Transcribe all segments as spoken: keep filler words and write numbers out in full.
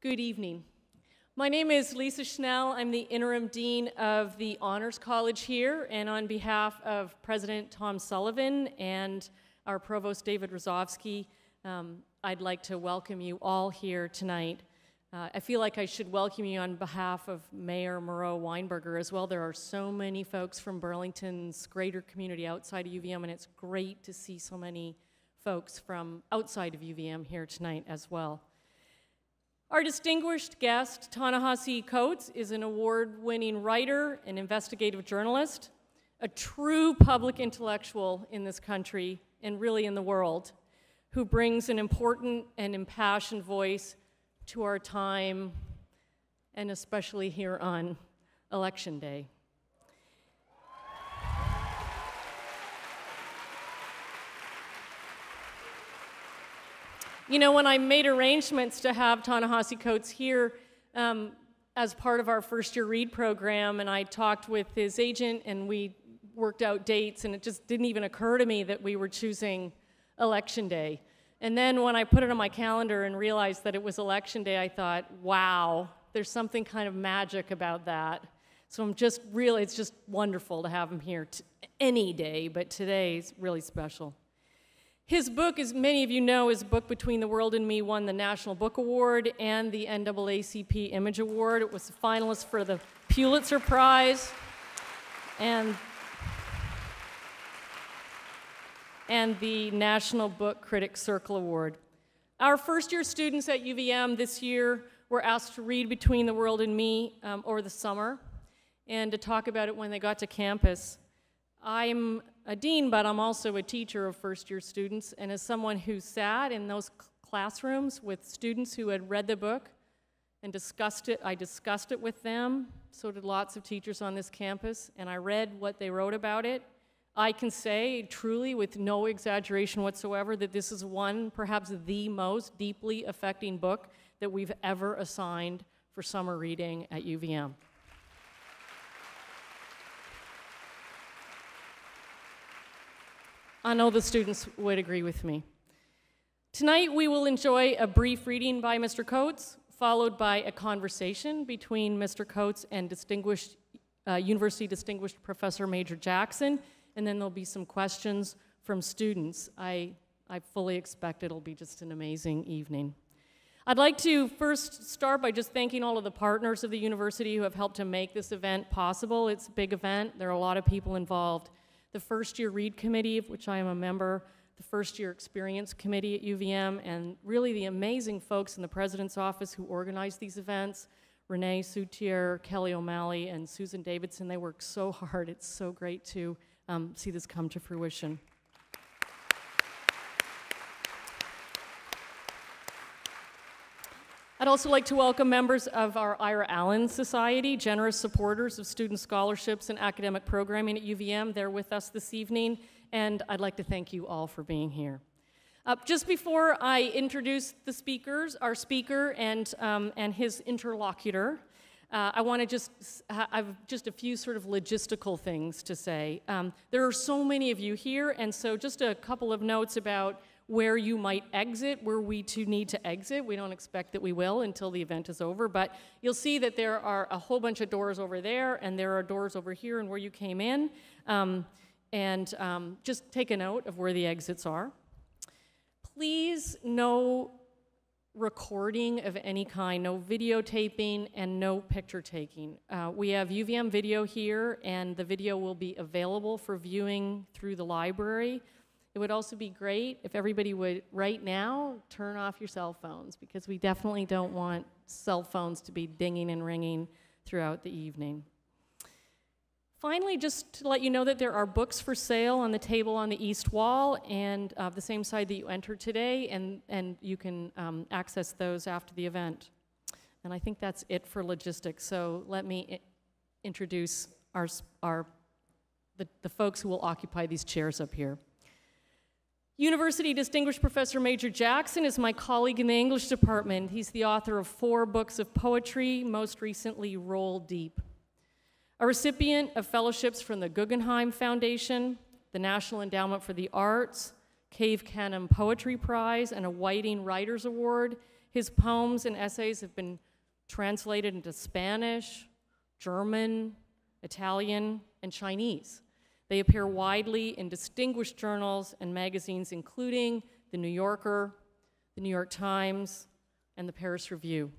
Good evening. My name is Lisa Schnell. I'm the interim dean of the Honors College here, and on behalf of President Tom Sullivan and our Provost David Rosofsky, um, I'd like to welcome you all here tonight. Uh, I feel like I should welcome you on behalf of Mayor Moreau Weinberger as well. There are so many folks from Burlington's greater community outside of U V M, and it's great to see so many folks from outside of U V M here tonight as well. Our distinguished guest, Ta-Nehisi Coates, is an award-winning writer and investigative journalist, a true public intellectual in this country and really in the world, who brings an important and impassioned voice to our time, and especially here on Election Day. You know, when I made arrangements to have Ta-Nehisi Coates here um, as part of our first year read program, and I talked with his agent and we worked out dates, and it just didn't even occur to me that we were choosing Election Day. And then when I put it on my calendar and realized that it was Election Day, I thought, wow, there's something kind of magic about that. So I'm just really, it's just wonderful to have him here t- any day, but today is really special. His book, as many of you know, his book, Between the World and Me, won the National Book Award and the N double A C P Image Award. It was a finalist for the Pulitzer Prize. And, and the National Book Critics Circle Award. Our first year students at U V M this year were asked to read Between the World and Me um, over the summer and to talk about it when they got to campus. I'm a dean, but I'm also a teacher of first-year students, and as someone who sat in those classrooms with students who had read the book and discussed it, I discussed it with them, so did lots of teachers on this campus, and I read what they wrote about it. I can say truly, with no exaggeration whatsoever, that this is one, perhaps the most deeply affecting book that we've ever assigned for summer reading at U V M. I know the students would agree with me. Tonight we will enjoy a brief reading by Mister Coates, followed by a conversation between Mister Coates and distinguished, uh, University Distinguished Professor Major Jackson, and then there'll be some questions from students. I, I fully expect it'll be just an amazing evening. I'd like to first start by just thanking all of the partners of the university who have helped to make this event possible. It's a big event, there are a lot of people involved. The First Year Read Committee, of which I am a member, the First Year Experience Committee at U V M, and really the amazing folks in the President's office who organize these events, Renee Soutier, Kelly O'Malley, and Susan Davidson. They work so hard. It's so great to um, see this come to fruition. I'd also like to welcome members of our Ira Allen Society, generous supporters of student scholarships and academic programming at U V M. They're with us this evening, and I'd like to thank you all for being here. Uh, just before I introduce the speakers, our speaker and, um, and his interlocutor, uh, I want to just, I've just a few sort of logistical things to say. Um, there are so many of you here, and so just a couple of notes about where you might exit, where we too need to exit. We don't expect that we will until the event is over, but you'll see that there are a whole bunch of doors over there, and there are doors over here and where you came in, um, and um, just take a note of where the exits are. Please, no recording of any kind, no videotaping, and no picture taking. Uh, we have U V M video here, and the video will be available for viewing through the library. It would also be great if everybody would, right now, turn off your cell phones, because we definitely don't want cell phones to be dinging and ringing throughout the evening. Finally, just to let you know that there are books for sale on the table on the east wall, and uh, the same side that you entered today, and, and you can um, access those after the event. And I think that's it for logistics, so let me introduce our, our, the, the folks who will occupy these chairs up here. University Distinguished Professor Major Jackson is my colleague in the English department. He's the author of four books of poetry, most recently Roll Deep. A recipient of fellowships from the Guggenheim Foundation, the National Endowment for the Arts, Cave Canem Poetry Prize, and a Whiting Writers Award, His poems and essays have been translated into Spanish, German, Italian, and Chinese. They appear widely in distinguished journals and magazines, including The New Yorker, The New York Times, and The Paris Review.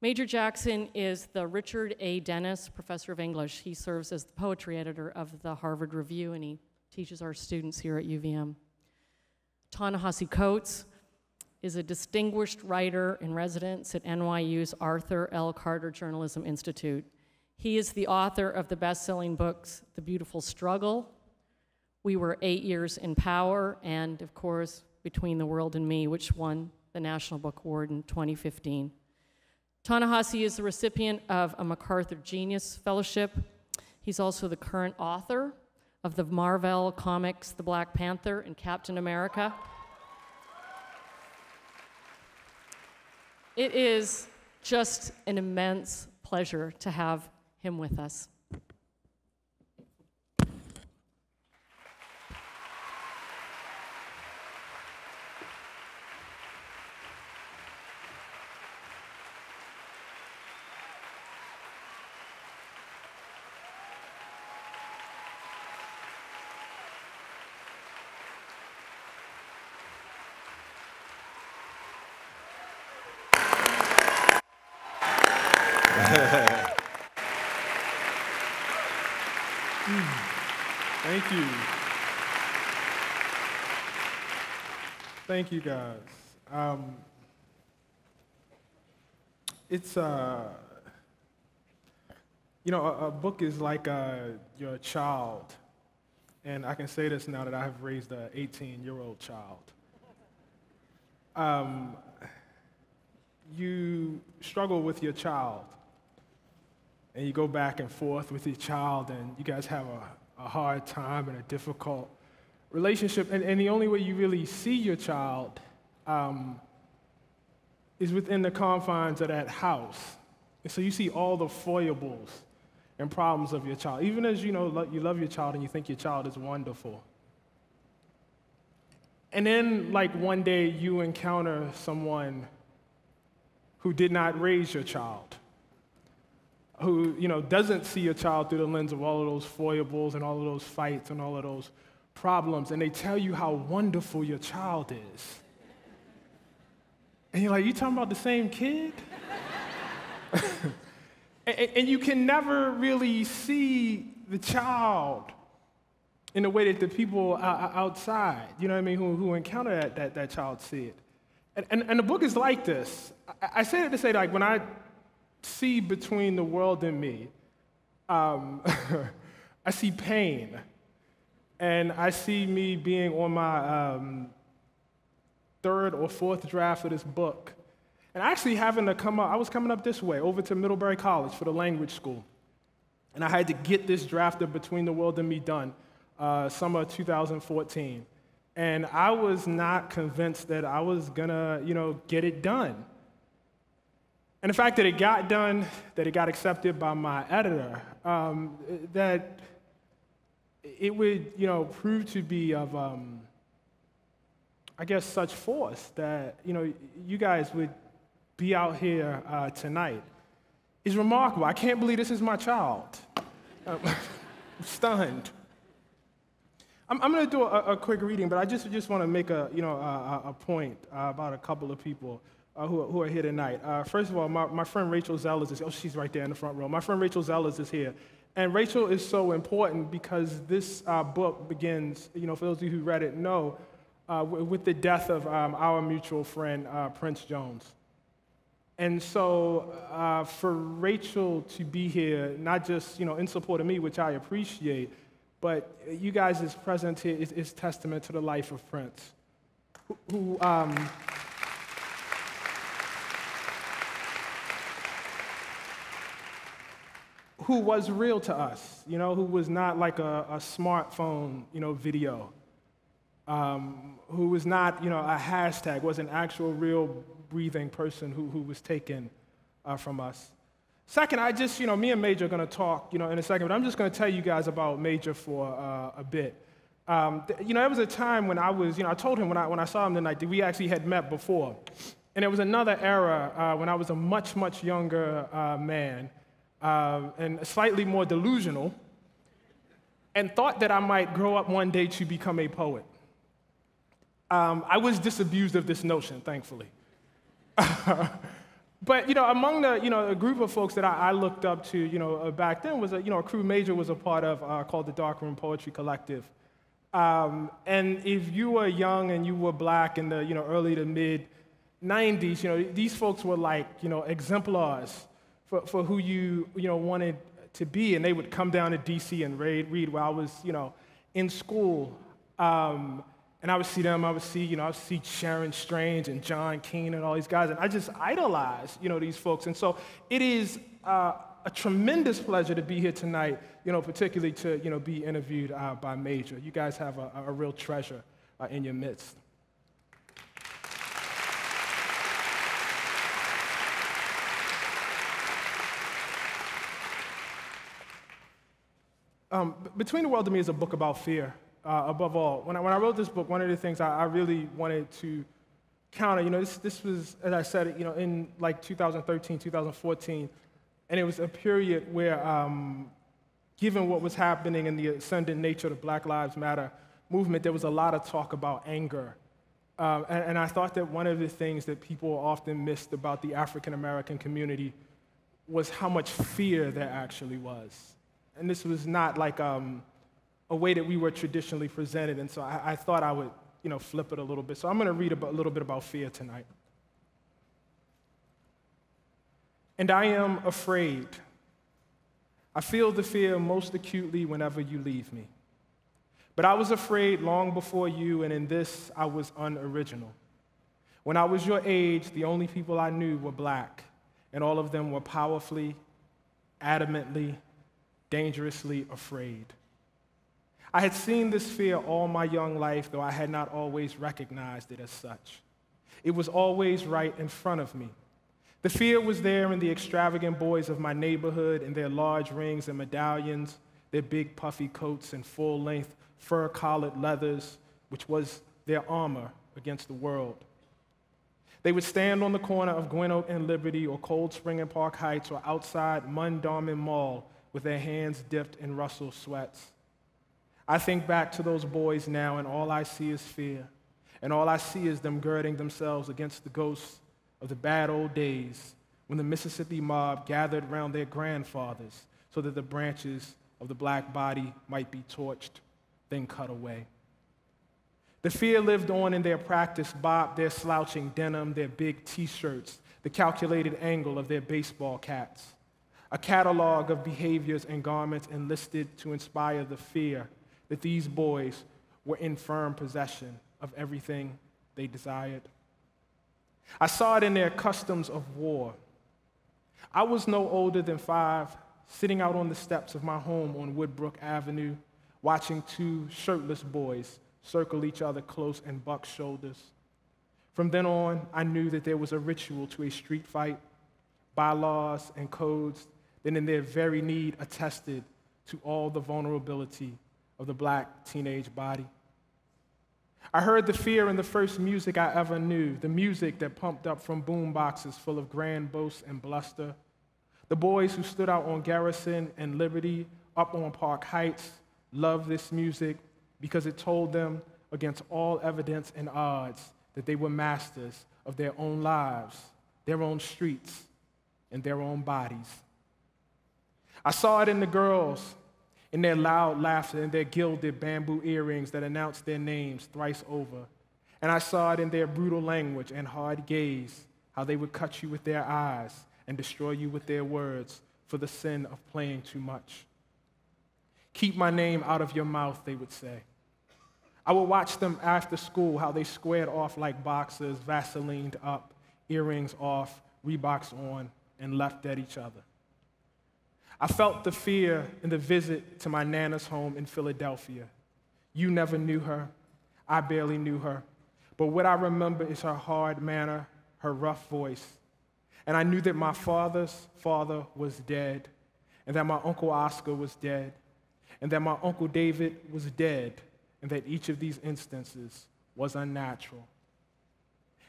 Major Jackson is the Richard A. Dennis Professor of English. He serves as the poetry editor of the Harvard Review, and he teaches our students here at U V M. Ta-Nehisi Coates is a distinguished writer in residence at N Y U's Arthur L. Carter Journalism Institute. He is the author of the best-selling books, The Beautiful Struggle, We Were Eight Years in Power, and of course, Between the World and Me, which won the National Book Award in twenty fifteen. Ta-Nehisi is the recipient of a MacArthur Genius Fellowship. He's also the current author of the Marvel comics, The Black Panther and Captain America. It is just an immense pleasure to have him with us. Thank you. Thank you, guys. Um, it's, uh, you know, a, a book is like a, your child. And I can say this now that I have raised an eighteen-year-old child. Um, you struggle with your child. And you go back and forth with your child, and you guys have a a hard time and a difficult relationship. And, and the only way you really see your child um, is within the confines of that house. And so you see all the foibles and problems of your child. Even as you know lo you love your child and you think your child is wonderful. And then like one day you encounter someone who did not raise your child, who you know, doesn't see your child through the lens of all of those foibles and all of those fights and all of those problems, and they tell you how wonderful your child is. And you're like, you talking about the same kid? and, and you can never really see the child in the way that the people outside, you know what I mean, who, who encounter that, that, that child see it. And, and, and the book is like this. I, I say it to say, like, when I see Between the World and Me, um, I see pain, and I see me being on my um, third or fourth draft of this book, and actually having to come up, I was coming up this way, over to Middlebury College for the language school, and I had to get this draft of Between the World and Me done, uh, summer two thousand fourteen, and I was not convinced that I was gonna, you know, get it done. And the fact that it got done, that it got accepted by my editor, um, that it would, you know, prove to be of, um, I guess, such force that, you know, you guys would be out here uh, tonight is remarkable. I can't believe this is my child. I'm stunned. I'm, I'm going to do a, a quick reading, but I just just want to make a, you know, a, a point uh, about a couple of people. Uh, who, who are here tonight. Uh, first of all, my, my friend Rachel Zellers is, oh, she's right there in the front row. My friend Rachel Zellers is here. And Rachel is so important because this uh, book begins, you know, for those of you who read it know, uh, with the death of um, our mutual friend, uh, Prince Jones. And so uh, for Rachel to be here, not just, you know, in support of me, which I appreciate, but you guys' presence here is, is testament to the life of Prince, who, who um, who was real to us, you know, who was not like a, a smartphone, you know, video, um, who was not, you know, a hashtag, was an actual real breathing person who, who was taken uh, from us. Second, I just, you know, me and Major are going to talk, you know, in a second, but I'm just going to tell you guys about Major for uh, a bit. Um, you know, there was a time when I was, you know, I told him when I, when I saw him tonight that we actually had met before. And it was another era uh, when I was a much, much younger uh, man uh, and slightly more delusional, and thought that I might grow up one day to become a poet. Um, I was disabused of this notion, thankfully. But you know, among the you know a group of folks that I, I looked up to, you know, uh, back then was a you know a crew Major was a part of uh, called the Dark Room Poetry Collective. Um, and if you were young and you were black in the you know early to mid nineties, you know, these folks were like, you know, exemplars for, for who you, you know, wanted to be, and they would come down to D C and read, read while I was, you know, in school. Um, and I would see them, I would see, you know, I would see Sharon Strange and John Keane and all these guys, and I just idolized, you know, these folks. And so it is uh, a tremendous pleasure to be here tonight, you know, particularly to, you know, be interviewed uh, by Major. You guys have a, a real treasure uh, in your midst. Um, Between the World and Me is a book about fear, uh, above all. When I, when I wrote this book, one of the things I, I really wanted to counter, you know, this, this was, as I said, you know, in like two thousand thirteen, two thousand fourteen, and it was a period where, um, given what was happening in the ascendant nature of the Black Lives Matter movement, there was a lot of talk about anger. Uh, and, and I thought that one of the things that people often missed about the African-American community was how much fear there actually was. And this was not like um, a way that we were traditionally presented, and so I, I thought I would, you know, flip it a little bit. So I'm going to read about, a little bit about fear tonight. And I am afraid. I feel the fear most acutely whenever you leave me. But I was afraid long before you, and in this I was unoriginal. When I was your age, the only people I knew were black, and all of them were powerfully, adamantly, dangerously afraid. I had seen this fear all my young life, though I had not always recognized it as such. It was always right in front of me. The fear was there in the extravagant boys of my neighborhood, in their large rings and medallions, their big puffy coats and full-length fur-collared leathers, which was their armor against the world. They would stand on the corner of Glen Oak and Liberty, or Cold Spring and Park Heights, or outside Mundarman Mall, with their hands dipped in Russell sweats. I think back to those boys now, and all I see is fear, and all I see is them girding themselves against the ghosts of the bad old days when the Mississippi mob gathered round their grandfathers so that the branches of the black body might be torched, then cut away. The fear lived on in their practice bob, their slouching denim, their big T-shirts, the calculated angle of their baseball caps. A catalog of behaviors and garments enlisted to inspire the fear that these boys were in firm possession of everything they desired. I saw it in their customs of war. I was no older than five, sitting out on the steps of my home on Woodbrook Avenue, watching two shirtless boys circle each other close and buck shoulders. From then on, I knew that there was a ritual to a street fight, bylaws and codes that in their very need attested to all the vulnerability of the black teenage body. I heard the fear in the first music I ever knew, the music that pumped up from boom boxes full of grand boasts and bluster. The boys who stood out on Garrison and Liberty, up on Park Heights, loved this music because it told them, against all evidence and odds, that they were masters of their own lives, their own streets, and their own bodies. I saw it in the girls, in their loud laughter and their gilded bamboo earrings that announced their names thrice over. And I saw it in their brutal language and hard gaze, how they would cut you with their eyes and destroy you with their words for the sin of playing too much. Keep my name out of your mouth, they would say. I would watch them after school, how they squared off like boxers, Vaselined up, earrings off, Reeboks on, and leapt at each other. I felt the fear in the visit to my Nana's home in Philadelphia. You never knew her. I barely knew her. But what I remember is her hard manner, her rough voice. And I knew that my father's father was dead, and that my Uncle Oscar was dead, and that my Uncle David was dead, and that each of these instances was unnatural.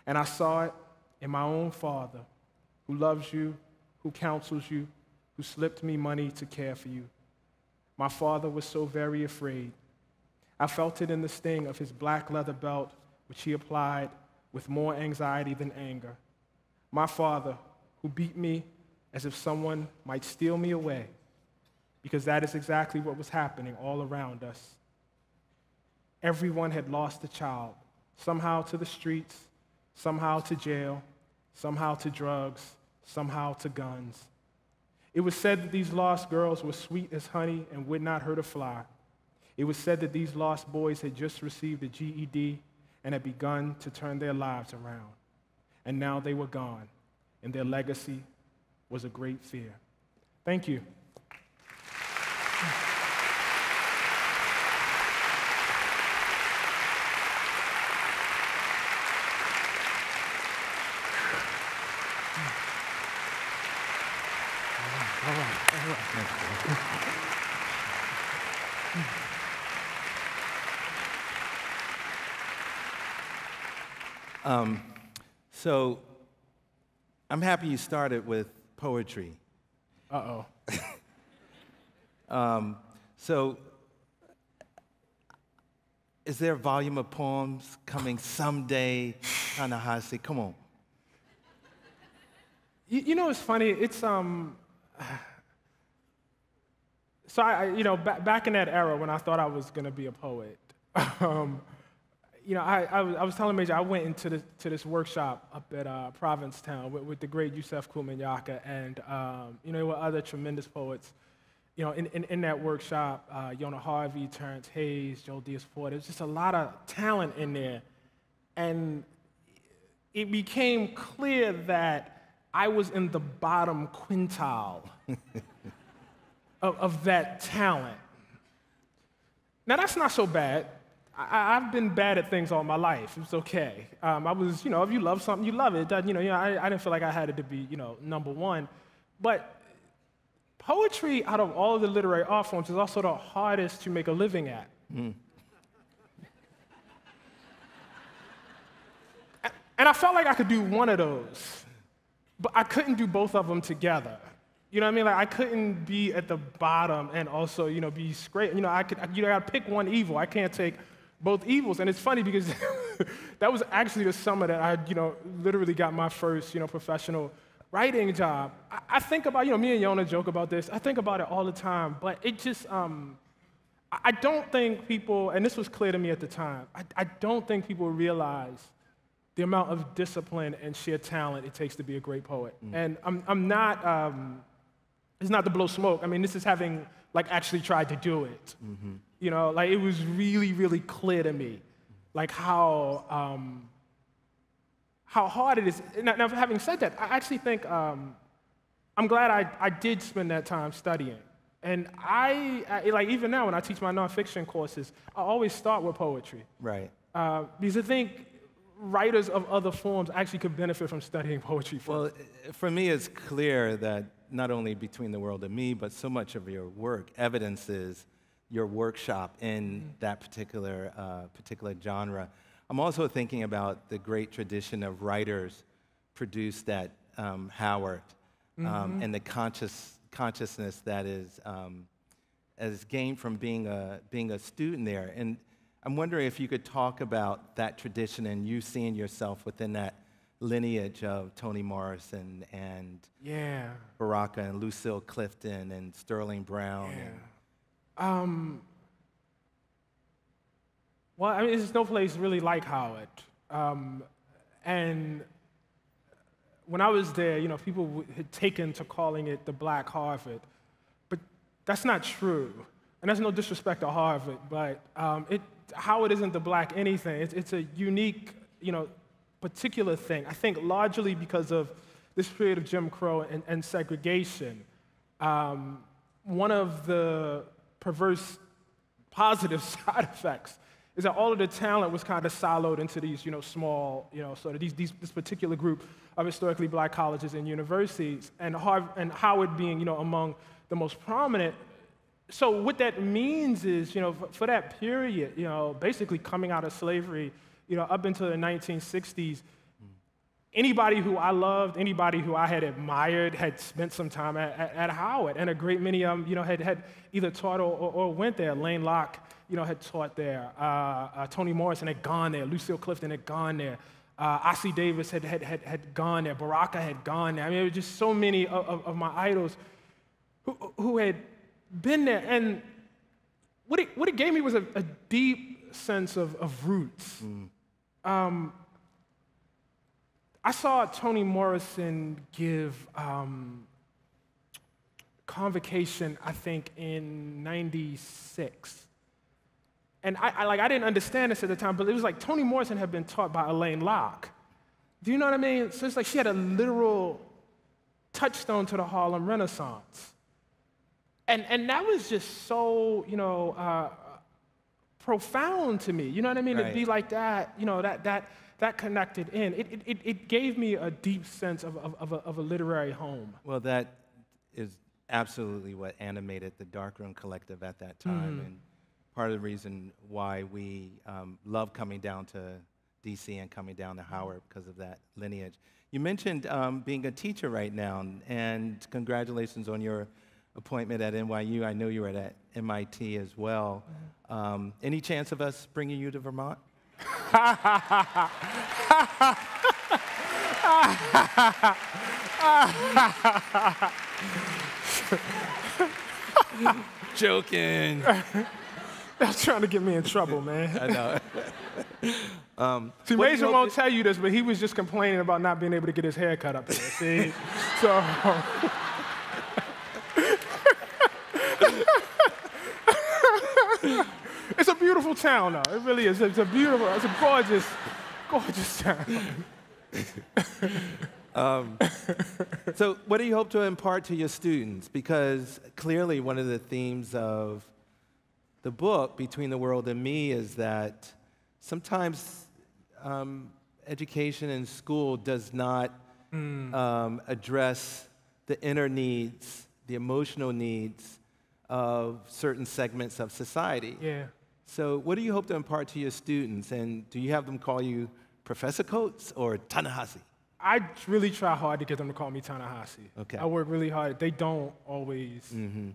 And I saw it and my own father, who loves you, who counsels you, who slipped me money to care for you. My father was so very afraid. I felt it in the sting of his black leather belt, which he applied with more anxiety than anger. My father, who beat me as if someone might steal me away, because that is exactly what was happening all around us. Everyone had lost a child, somehow to the streets, somehow to jail, somehow to drugs, somehow to guns. It was said that these lost girls were sweet as honey and would not hurt a fly. It was said that these lost boys had just received a G E D and had begun to turn their lives around. And now they were gone, and their legacy was a great fear. Thank you. Um, so, I'm happy you started with poetry. Uh-oh. um, so, is there a volume of poems coming someday, Ta-Nehisi? Come on. You, you know, it's funny. It's, um... So, I, you know, ba back in that era when I thought I was going to be a poet, um, you know, I, I, was, I was telling Major, I went into this, to this workshop up at uh, Provincetown with, with the great Yusef Kumanyaika and, um, you know, there were other tremendous poets. You know, in, in, in that workshop, uh, Yona Harvey, Terrence Hayes, Joel Diaz-Porter, there's just a lot of talent in there. And it became clear that I was in the bottom quintile of, of that talent. Now, that's not so bad. I, I've been bad at things all my life. It's okay. Um, I was, you know, if you love something, you love it. You know, you know I, I didn't feel like I had it to be, you know, number one. But poetry, out of all of the literary art forms, is also the hardest to make a living at. Mm. And I felt like I could do one of those, but I couldn't do both of them together. You know what I mean? Like, I couldn't be at the bottom and also, you know, be scraped. You know, I could, you know, I gotta pick one evil. I can't take both evils. And it's funny because that was actually the summer that I, you know, literally got my first, you know, professional writing job. I, I think about, you know, me and Yona joke about this. I think about it all the time, but it just, um, I, I don't think people, and this was clear to me at the time, I, I don't think people realize the amount of discipline and sheer talent it takes to be a great poet. Mm. And I'm, I'm not, um, it's not to blow smoke. I mean, this is having, like, actually tried to do it. Mm-hmm. You know, like, it was really, really clear to me, like, how, um, how hard it is. Now, now, having said that, I actually think um, I'm glad I, I did spend that time studying. And I, I, like, even now when I teach my nonfiction courses, I always start with poetry. Right. Uh, because I think writers of other forms actually could benefit from studying poetry first. Well, for me, it's clear that not only Between the World and Me, but so much of your work evidences your workshop in mm-hmm. that particular, uh, particular genre. I'm also thinking about the great tradition of writers produced at um, Howard um, mm-hmm. and the conscious, consciousness that is, um, is gained from being a, being a student there. And I'm wondering if you could talk about that tradition and you seeing yourself within that lineage of Toni Morrison and yeah. Baraka and Lucille Clifton and Sterling Brown. Yeah. And um, well, I mean, there's no place really like Howard. Um, and when I was there, you know, people had taken to calling it the Black Harvard, but that's not true. And that's no disrespect to Harvard, but um, it, Howard isn't the Black anything. It's, it's a unique, you know, particular thing, I think largely because of this period of Jim Crow and, and segregation. Um, one of the perverse positive side effects is that all of the talent was kind of siloed into these, you know, small, you know, sort of these, these this particular group of historically Black colleges and universities, and Harvard, and Howard being, you know, among the most prominent. So what that means is, you know, for, for that period, you know, basically coming out of slavery, you know, up until the nineteen sixties, Anybody who I loved, anybody who I had admired, had spent some time at, at, at Howard, and a great many um, you know, had, had either taught or, or, or went there. Alain Locke, you know, had taught there. Uh, uh, Toni Morrison had gone there. Lucille Clifton had gone there. Uh, Ossie Davis had, had, had, had gone there. Baraka had gone there. I mean, there were just so many of, of, of my idols who, who had been there. And what it, what it gave me was a, a deep sense of, of roots. Mm. Um, I saw Toni Morrison give um, convocation, I think, in ninety-six. And I, I, like, I didn't understand this at the time, but it was like Toni Morrison had been taught by Alain Locke. Do you know what I mean? So it's like she had a literal touchstone to the Harlem Renaissance. And, and that was just so, you know, uh, profound to me. You know what I mean? Right. It'd be like that, you know, that, that, that connected in. It, it, it gave me a deep sense of, of, of, a, of a literary home. Well, that is absolutely what animated the Darkroom Collective at that time. Mm. And part of the reason why we um, love coming down to D C and coming down to Howard because of that lineage. You mentioned um, being a teacher right now, and congratulations on your appointment at N Y U. I know you were at M I T as well. Mm-hmm. um, any chance of us bringing you to Vermont? Joking. That's trying to get me in trouble, man. I know. um, see, Major won't tell you this, but he was just complaining about not being able to get his hair cut up there, see? So. It's a beautiful town, though. It really is. It's a beautiful, it's a gorgeous, gorgeous town. um, so what do you hope to impart to your students? Because clearly one of the themes of the book, Between the World and Me, is that sometimes um, education in school does not mm. um, address the inner needs, the emotional needs of certain segments of society. Yeah. So what do you hope to impart to your students? And do you have them call you Professor Coates or Ta-Nehisi? I really try hard to get them to call me Ta-Nehisi. Okay. I work really hard. They don't always mm-hmm.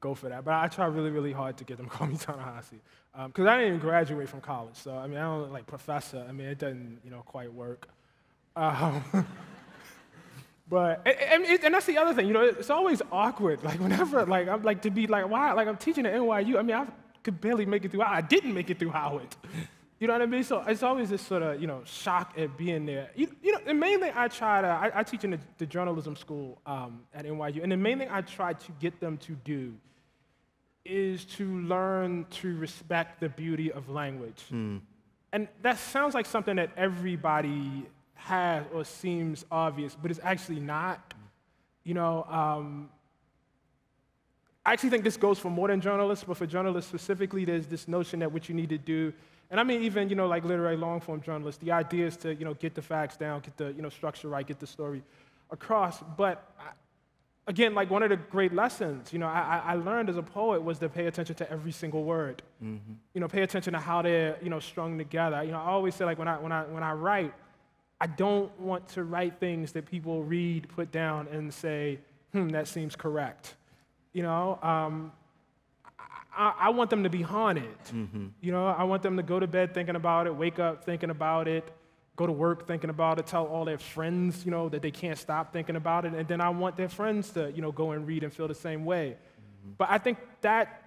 go for that. But I try really, really hard to get them to call me Ta-Nehisi. Because um, I didn't even graduate from college. So, I mean, I don't like professor. I mean, it doesn't, you know, quite work. Um, But and, and that's the other thing, you know, it's always awkward. Like whenever, like I'm like to be like, why? Like I'm teaching at N Y U. I mean, I could barely make it through. I didn't make it through Howard. You know what I mean? So it's always this sort of, you know, shock at being there. You, you know, and mainly I try to. I, I teach in the, the journalism school um, at N Y U, and the main thing I try to get them to do is to learn to respect the beauty of language. Mm. And that sounds like something that everybody has or seems obvious, but it's actually not. You know, um, I actually think this goes for more than journalists, but for journalists specifically, there's this notion that what you need to do, and I mean even, you know, like literary long-form journalists, the idea is to, you know, get the facts down, get the, you know, structure right, get the story across. But I, again, like one of the great lessons, you know, I, I learned as a poet was to pay attention to every single word. Mm-hmm. You know, pay attention to how they're, you know, strung together. You know, I always say like when I when I when I write, I don't want to write things that people read, put down, and say, hmm, that seems correct. You know, um, I, I want them to be haunted. Mm-hmm. You know, I want them to go to bed thinking about it, wake up thinking about it, go to work thinking about it, tell all their friends, you know, that they can't stop thinking about it, and then I want their friends to, you know, go and read and feel the same way. Mm-hmm. But I think that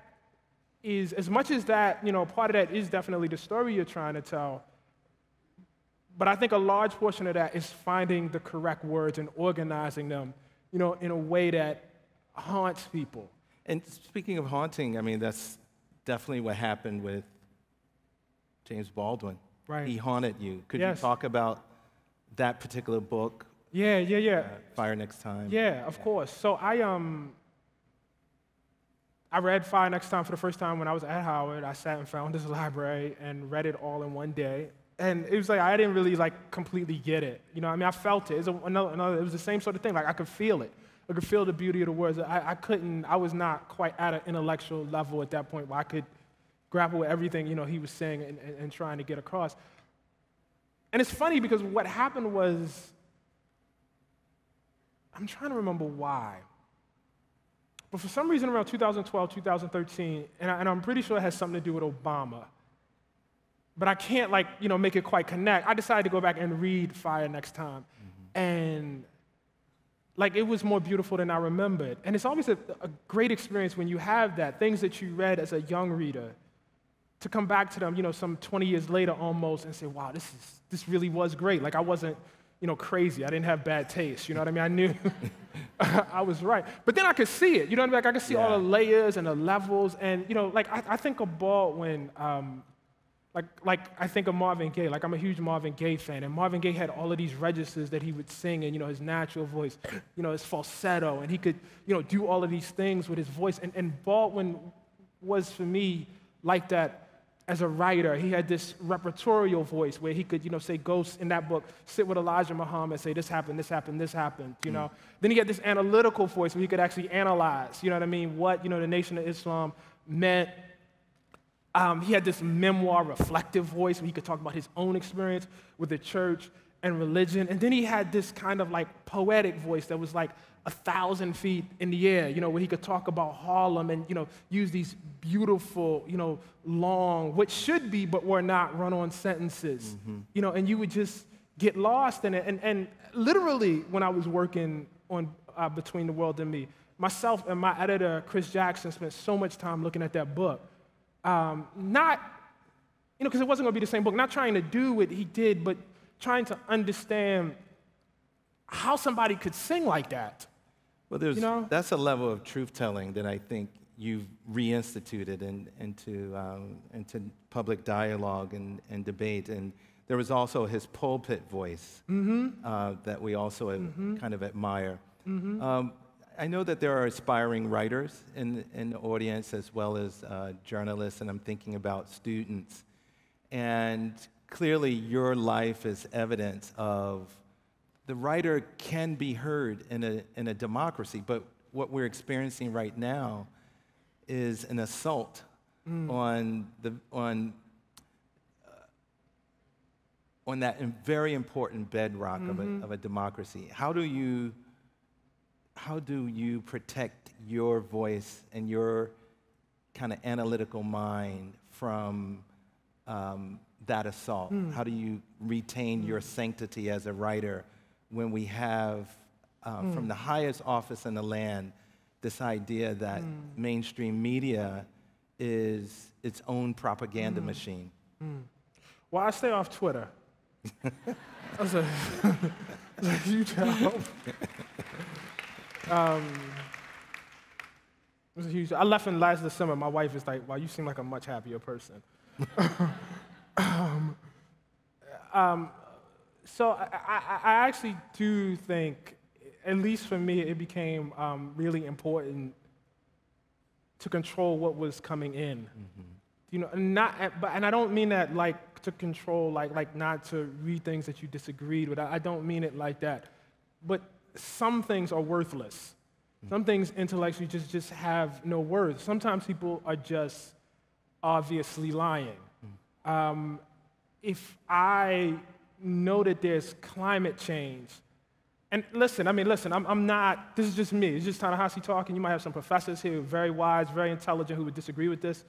is, as much as that, you know, part of that is definitely the story you're trying to tell, but I think a large portion of that is finding the correct words and organizing them, you know, in a way that haunts people. And speaking of haunting, I mean, that's definitely what happened with James Baldwin. Right. He haunted you. Could yes. you talk about that particular book? Yeah, yeah, yeah. Uh, Fire Next Time. Yeah, of yeah. course. So I um, I read Fire Next Time for the first time when I was at Howard. I sat and found this library and read it all in one day. And it was like, I didn't really like completely get it. You know, I mean, I felt it. It was, a, another, another, it was the same sort of thing. Like, I could feel it. I could feel the beauty of the words. I, I couldn't, I was not quite at an intellectual level at that point where I could grapple with everything, you know, he was saying and, and, and trying to get across. And it's funny because what happened was I'm trying to remember why. But for some reason around two thousand twelve, two thousand thirteen, and, I, and I'm pretty sure it has something to do with Obama, but I can't like, you know, make it quite connect. I decided to go back and read Fire Next Time. Mm-hmm. And like, it was more beautiful than I remembered. And it's always a, a great experience when you have that, things that you read as a young reader, to come back to them, you know, some twenty years later almost and say, wow, this is, this really was great. Like, I wasn't, you know, crazy. I didn't have bad taste, you know what I mean? I knew I was right. But then I could see it, you know what I mean? Like, I could see yeah. all the layers and the levels. And, you know, like, I, I think of Baldwin, um, like, like, I think of Marvin Gaye. Like, I'm a huge Marvin Gaye fan. And Marvin Gaye had all of these registers that he would sing in, you know, his natural voice, you know, his falsetto. And he could, you know, do all of these things with his voice. And, and Baldwin was, for me, like that. As a writer, he had this repertorial voice where he could, you know, say, go in that book, sit with Elijah Muhammad, say, this happened, this happened, this happened, you know? Mm. Then he had this analytical voice where he could actually analyze, you know what I mean, what, you know, the Nation of Islam meant. Um, he had this memoir reflective voice where he could talk about his own experience with the church and religion. And then he had this kind of like poetic voice that was like a thousand feet in the air, you know, where he could talk about Harlem and, you know, use these beautiful, you know, long, what should be but were not run-on sentences, mm-hmm. you know, and you would just get lost in it. And, and literally, when I was working on uh, Between the World and Me, myself and my editor, Chris Jackson, spent so much time looking at that book. Um, not, you know, because it wasn't going to be the same book, not trying to do what he did, but trying to understand how somebody could sing like that. Well, there's, you know? That's a level of truth-telling that I think you've reinstituted in, into, um, into public dialogue and, and debate. And there was also his pulpit voice mm-hmm. uh, that we also mm-hmm. kind of admire. Mm-hmm. um, I know that there are aspiring writers in, in the audience as well as uh, journalists, and I'm thinking about students. And clearly your life is evidence of the writer can be heard in a, in a democracy, but what we're experiencing right now is an assault mm. on, the, on, uh, on that very important bedrock mm-hmm. of, a, of a democracy. How do, you, how do you protect your voice and your kind of analytical mind from um, that assault? Mm. How do you retain your sanctity as a writer when we have, uh, mm. from the highest office in the land, this idea that mm. mainstream media is its own propaganda mm. machine? Mm. Well, I stay off Twitter. I was like, huge help. Um, it was a huge, I left in last December. My wife is like, wow, you seem like a much happier person. um, um, So I, I, I actually do think, at least for me, it became um, really important to control what was coming in. Mm-hmm. You know, not, but, and I don't mean that like to control, like, like not to read things that you disagreed with. I, I don't mean it like that. But some things are worthless. Mm-hmm. Some things intellectually just, just have no worth. Sometimes people are just obviously lying. Mm-hmm. Um, if I... know that there's climate change. And listen, I mean, listen, I'm, I'm not, this is just me. It's just Ta-Nehisi talking. You might have some professors here who are very wise, very intelligent, who would disagree with this.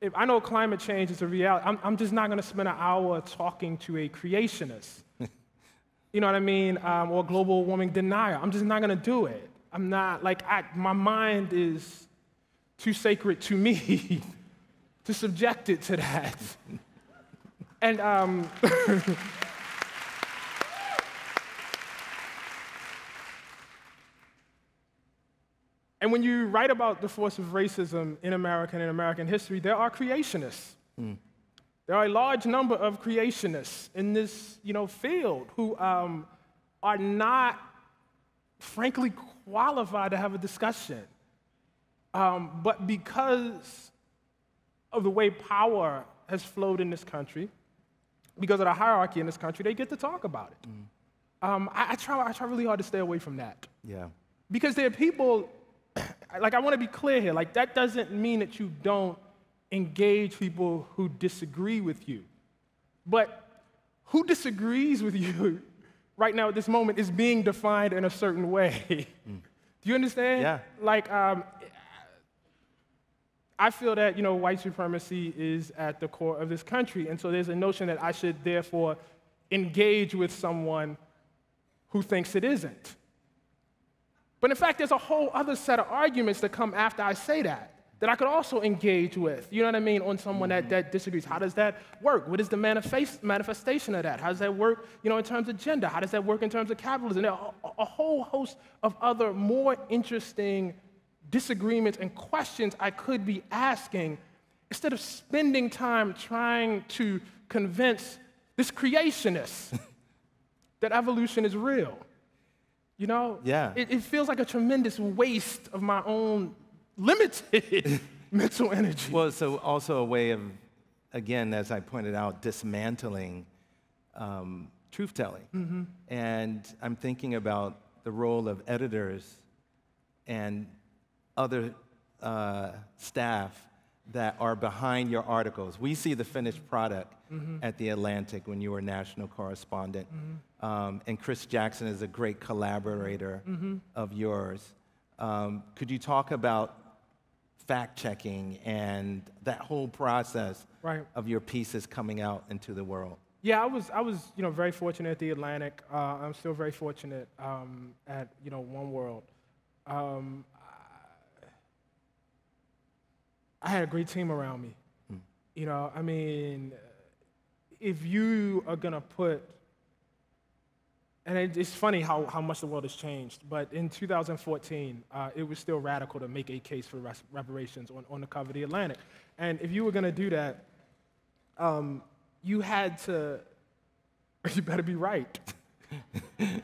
If I know climate change is a reality, I'm, I'm just not going to spend an hour talking to a creationist. You know what I mean? Um, or global warming denier. I'm just not going to do it. I'm not, like, I, my mind is too sacred to me to subject it to that. And, um... and when you write about the force of racism in America and in American history, there are creationists. Mm. There are a large number of creationists in this, you know, field who um, are not, frankly, qualified to have a discussion. Um, but because of the way power has flowed in this country, because of the hierarchy in this country, they get to talk about it. Mm. Um, I, I, try, I try really hard to stay away from that. Yeah. Because there are people, like, I want to be clear here, like, that doesn't mean that you don't engage people who disagree with you. But who disagrees with you right now at this moment is being defined in a certain way. Mm. Do you understand? Yeah. Like, um, I feel that, you know, white supremacy is at the core of this country, and so there's a notion that I should therefore engage with someone who thinks it isn't. But in fact, there's a whole other set of arguments that come after I say that, that I could also engage with, you know what I mean, on someone that, that disagrees. How does that work? What is the manifest, manifestation of that? How does that work, you know, in terms of gender? How does that work in terms of capitalism? There are a whole host of other more interesting disagreements and questions I could be asking instead of spending time trying to convince this creationist that evolution is real. You know, yeah. it, it feels like a tremendous waste of my own limited mental energy. Well, so also a way of, again, as I pointed out, dismantling um, truth-telling. Mm-hmm. And I'm thinking about the role of editors and other uh, staff that are behind your articles. We see the finished product mm-hmm. at The Atlantic when you were national correspondent. Mm-hmm. Um, and Chris Jackson is a great collaborator mm-hmm. of yours. Um, could you talk about fact-checking and that whole process right. of your pieces coming out into the world? Yeah, I was, I was you know, very fortunate at The Atlantic. Uh, I'm still very fortunate um, at, you know, One World. Um, I had a great team around me. Mm. You know, I mean, if you are gonna put and it's funny how, how much the world has changed, but in two thousand fourteen, uh, it was still radical to make a case for reparations on, on the cover of The Atlantic. And if you were gonna do that, um, you had to, you better be right. And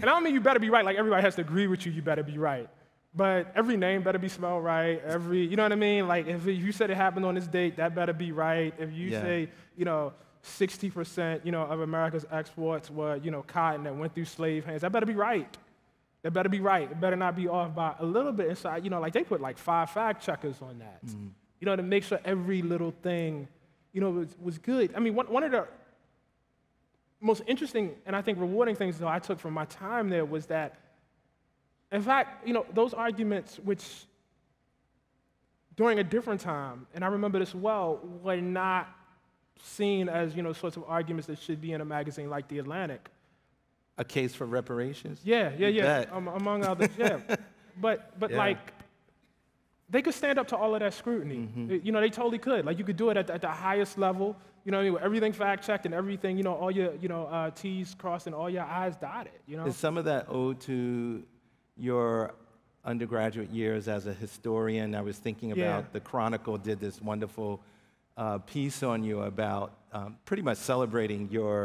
I don't mean you better be right, like everybody has to agree with you, you better be right. But every name better be spelled right, every, you know what I mean? Like if you said it happened on this date, that better be right. If you yeah. say, you know, sixty percent, you know, of America's exports were, you know, cotton that went through slave hands. That better be right. That better be right. It better not be off by a little bit. And so, you know, like they put like five fact checkers on that, mm-hmm. you know, to make sure every little thing, you know, was, was good. I mean, one, one of the most interesting and I think rewarding things that I took from my time there was that, in fact, you know, those arguments which during a different time, and I remember this well, were not seen as, you know, sorts of arguments that should be in a magazine like The Atlantic. A case for reparations? Yeah, yeah, you yeah, um, among others, yeah. But, but yeah. like, they could stand up to all of that scrutiny. Mm-hmm. You know, they totally could. Like, you could do it at the, at the highest level, you know what I mean, with everything fact-checked and everything, you know, all your, you know, uh, T's crossed and all your I's dotted, you know? Is some of that owed to your undergraduate years as a historian? I was thinking about yeah. the Chronicle did this wonderful Uh, piece on you about um, pretty much celebrating your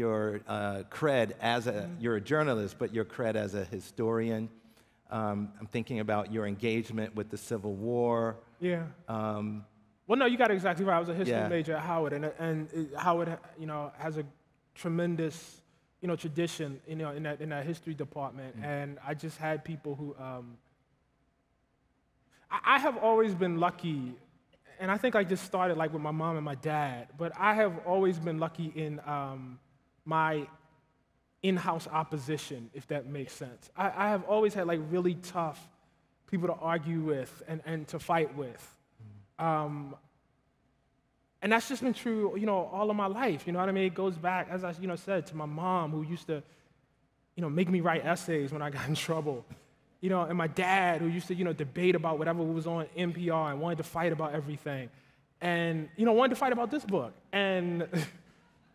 your uh, cred as a mm-hmm. you're a journalist, but your cred as a historian. Um, I'm thinking about your engagement with the Civil War. Yeah. Um, well, no, you got it exactly right. I was a history yeah. major at Howard, and and Howard, you know, has a tremendous you know tradition you know in that in that history department, mm-hmm. and I just had people who um, I, I have always been lucky. And I think I just started like with my mom and my dad, but I have always been lucky in um, my in-house opposition, if that makes sense. I, I have always had like really tough people to argue with and, and to fight with. Um, and that's just been true, you know, all of my life, you know what I mean? It goes back, as I you know, said, to my mom who used to, you know, make me write essays when I got in trouble. You know, and my dad, who used to, you know, debate about whatever was on N P R and wanted to fight about everything. And, you know, wanted to fight about this book. And,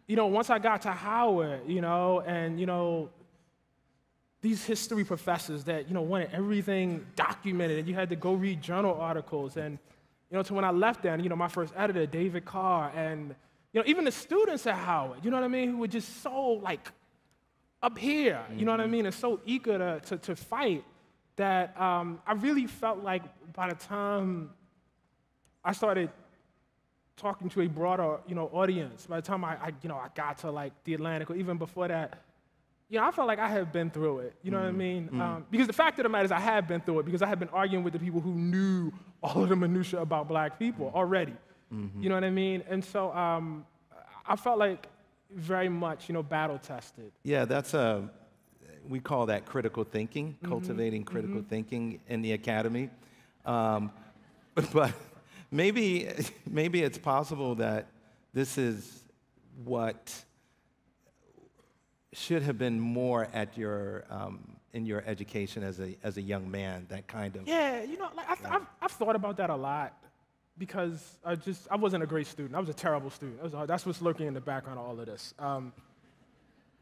you know, once I got to Howard, you know, and, you know, these history professors that, you know, wanted everything documented, and you had to go read journal articles. And, you know, to when I left there, and, you know, my first editor, David Carr, and, you know, even the students at Howard, you know what I mean, who were just so, like, up here, you know what I mean, and so eager to, to, to fight. That um, I really felt like by the time I started talking to a broader, you know, audience, by the time I, I you know, I got to like The Atlantic, or even before that, you know, I felt like I had been through it. You know mm. what I mean? Mm. Um, because the fact of the matter is, I had been through it because I had been arguing with the people who knew all of the minutia about black people already. Mm-hmm. You know what I mean? And so um, I felt like very much, you know, battle-tested. Yeah, that's a, we call that critical thinking, mm-hmm. cultivating critical mm-hmm. thinking in the academy. Um, but maybe, maybe it's possible that this is what should have been more at your um, in your education as a as a young man. That kind of yeah, you know, like I've, yeah. I've, I've thought about that a lot because I just I wasn't a great student. I was a terrible student. That was, that's what's lurking in the background of all of this. Um,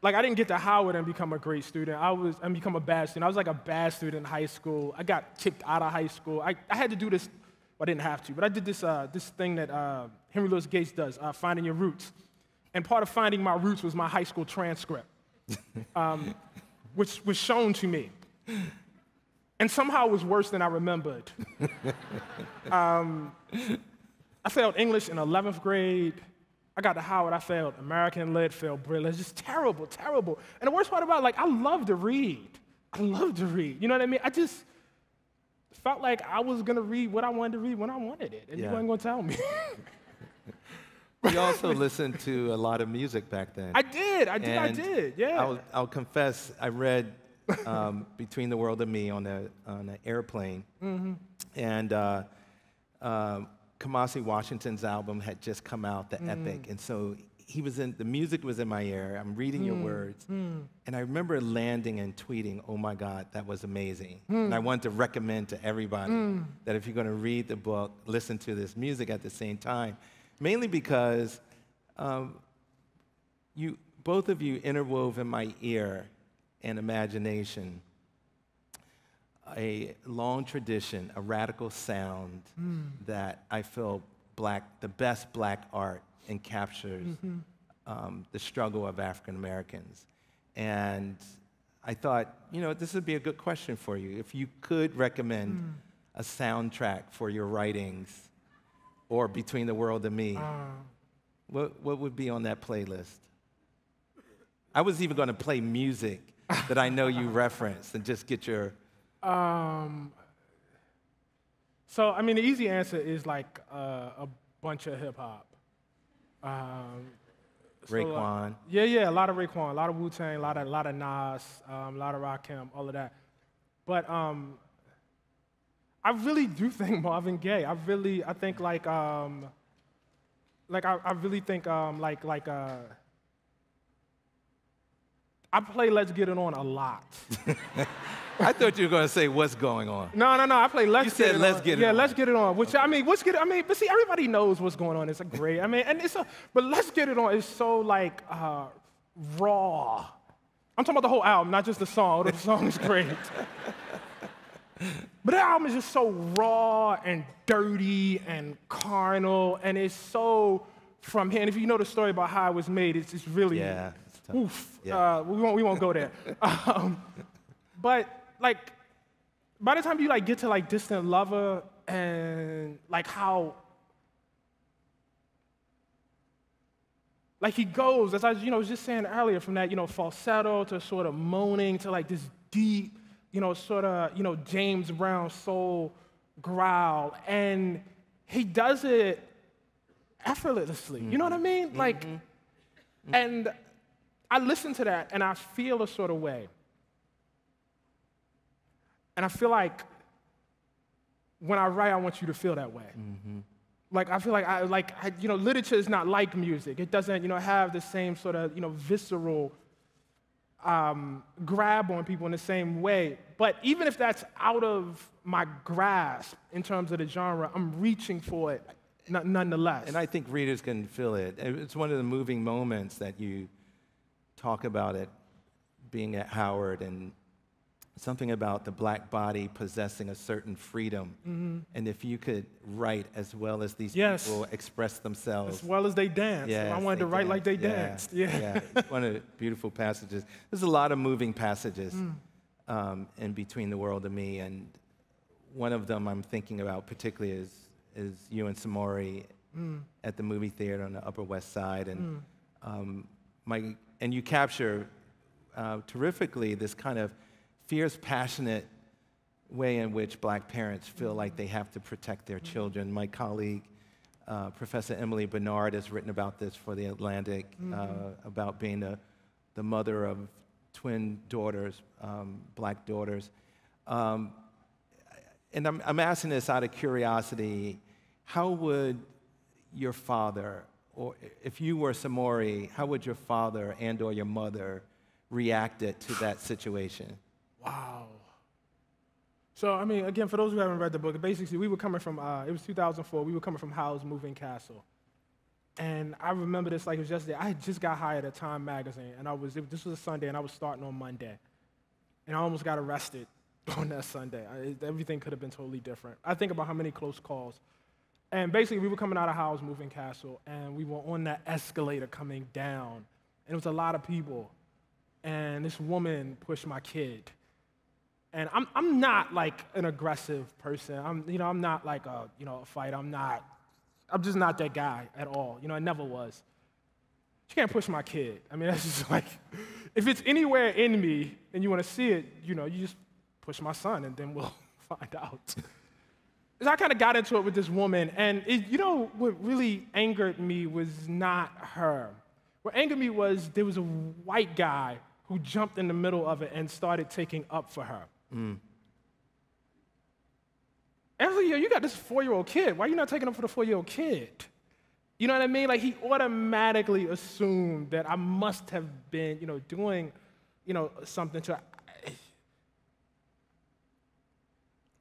like I didn't get to Howard and become a great student. I was and become a bad student. I was like a bad student in high school. I got kicked out of high school. I I had to do this. Well, I didn't have to, but I did this uh, this thing that uh, Henry Louis Gates does, uh, finding your roots. And part of finding my roots was my high school transcript. um, which was shown to me. And somehow it was worse than I remembered. um, I failed English in eleventh grade. I got to Howard, I failed American Lit, failed Braille. It's just terrible, terrible. And the worst part about it, like, I love to read. I love to read, you know what I mean? I just felt like I was gonna read what I wanted to read when I wanted it, and yeah. you weren't gonna tell me. You also listened to a lot of music back then. I did, I did, and I did, yeah. I'll, I'll confess, I read um, Between the World and Me on a on an airplane, mm-hmm. and uh, uh, Kamasi Washington's album had just come out, The mm. Epic, and so he was in the music was in my ear. I'm reading mm. your words, mm. and I remember landing and tweeting, "Oh my God, that was amazing!" Mm. And I wanted to recommend to everybody mm. that if you're going to read the book, listen to this music at the same time. Mainly because um, you, both of you interwove in my ear and imagination a long tradition, a radical sound mm. that I feel black, the best black art encaptures mm-hmm. um, the struggle of African Americans. And I thought, you know, this would be a good question for you. If you could recommend mm. a soundtrack for your writings, or Between the World and Me, uh, what, what would be on that playlist? I was even going to play music that I know you referenced and just get your... Um, so, I mean, the easy answer is like uh, a bunch of hip-hop. Um, so Raekwon. Like, yeah, yeah, a lot of Raekwon, a lot of Wu-Tang, a lot of, a lot of Nas, um, a lot of Rakim, all of that. But... Um, I really do think Marvin Gaye. I really, I think like, um, like I, I really think um, like, like uh, I play Let's Get It On a lot. I thought you were gonna say What's Going On. No, no, no. I play Let's. You said Get It Let's On. Get It yeah, On. Yeah, Let's Get It On. Which I mean, what's get? I mean, but see, everybody knows what's going on. It's a great. I mean, and it's a. But Let's Get It On is so like uh, raw. I'm talking about the whole album, not just the song. The song is great. But that album is just so raw and dirty and carnal, and it's so from here. And if you know the story about how it was made, it's just really, yeah, it's tough. Oof. Yeah. Uh, we won't, we won't go there. um, but like, by the time you like get to like Distant Lover and like how, like he goes, as I you know was just saying earlier, from that you know falsetto to sort of moaning to like this deep, you know, sort of, you know, James Brown soul growl, and he does it effortlessly, mm-hmm. you know what I mean? Mm-hmm. Like, mm-hmm. and I listen to that, and I feel a sort of way. And I feel like when I write, I want you to feel that way. Mm-hmm. Like, I feel like, I, like I, you know, literature is not like music. It doesn't, you know, have the same sort of, you know, visceral Um, grab on people in the same way. But even if that's out of my grasp in terms of the genre, I'm reaching for it nonetheless. And I think readers can feel it. It's one of the moving moments that you talk about it being at Howard, and something about the black body possessing a certain freedom. Mm-hmm. And if you could write as well as these yes. people express themselves. As well as they dance. Yes, I wanted to write dance. Like they yeah. danced. Yeah. yeah. It's one of the beautiful passages. There's a lot of moving passages mm. um, in Between the World and Me. And one of them I'm thinking about particularly is, is you and Samori mm. at the movie theater on the Upper West Side. And, mm. um, my, and you capture uh, terrifically this kind of fierce, passionate way in which black parents feel like they have to protect their children. My colleague, Uh, Professor Emily Bernard has written about this for The Atlantic, mm-hmm. uh, about being a, the mother of twin daughters, um, black daughters. Um, and I'm, I'm asking this out of curiosity. How would your father, or if you were Samori, how would your father and or your mother reacted to that situation? Wow. So, I mean, again, for those who haven't read the book, basically we were coming from, uh, it was two thousand four, we were coming from Howell's Moving Castle. And I remember this like it was yesterday. I had just got hired at Time Magazine, and I was, it, this was a Sunday, and I was starting on Monday. And I almost got arrested on that Sunday. I, it, everything could have been totally different. I think about how many close calls. And basically, we were coming out of Howell's Moving Castle, and we were on that escalator coming down. And it was a lot of people. And this woman pushed my kid. And I'm, I'm not like an aggressive person. I'm, you know, I'm not like a, you know, a fighter. I'm not, I'm just not that guy at all. You know, I never was. You can't push my kid. I mean, that's just like, if it's anywhere in me and you want to see it, you know, you just push my son and then we'll find out. Because I kind of got into it with this woman. And it, you know, what really angered me was not her. What angered me was there was a white guy who jumped in the middle of it and started taking up for her. Mm. And I was like, yo, you got this four-year-old kid. Why are you not taking up for the four-year-old kid? You know what I mean? Like, he automatically assumed that I must have been, you know, doing, you know, something to... I,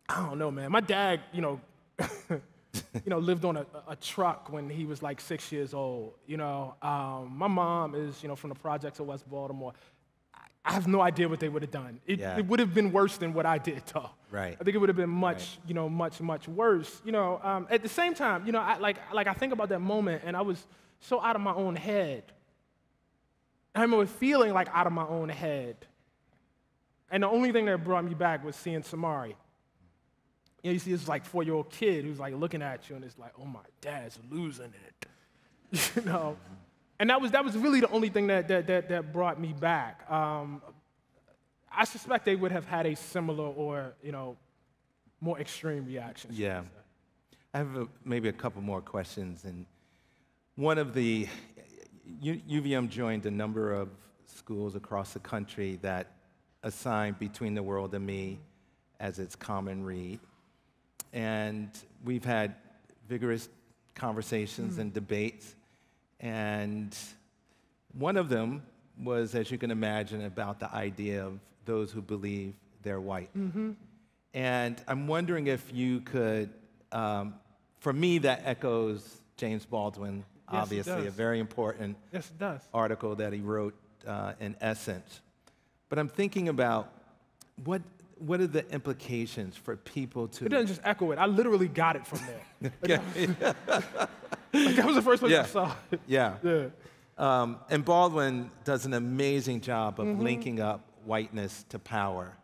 I don't know, man. My dad, you know, you know, lived on a, a truck when he was, like, six years old, you know. Um, my mom is, you know, from the projects of West Baltimore. I have no idea what they would have done. It, yeah. it would have been worse than what I did, though. Right. I think it would have been much, right. you know, much, much worse. You know, um, at the same time, you know, I, like, like I think about that moment, and I was so out of my own head. I remember feeling like out of my own head, and the only thing that brought me back was seeing Samari. You know, you see this like four-year-old kid who's like looking at you, and it's like, oh my dad's losing it, you know. Mm-hmm. And that was, that was really the only thing that, that, that, that brought me back. Um, I suspect they would have had a similar or, you know, more extreme reaction. Yeah. I have a, maybe a couple more questions. And one of the, U V M joined a number of schools across the country that assigned Between the World and Me as its common read. And we've had vigorous conversations mm. and debates. And one of them was, as you can imagine, about the idea of those who believe they're white. Mm-hmm. And I'm wondering if you could, um, for me, that echoes James Baldwin, yes, obviously, a very important yes, it does. article that he wrote uh, in Essence. But I'm thinking about what, what are the implications for people to... It doesn't just echo it. I literally got it from there. Okay. Like, that was the first place yeah. I saw it. Yeah. yeah. Um, and Baldwin does an amazing job of mm-hmm. linking up whiteness to power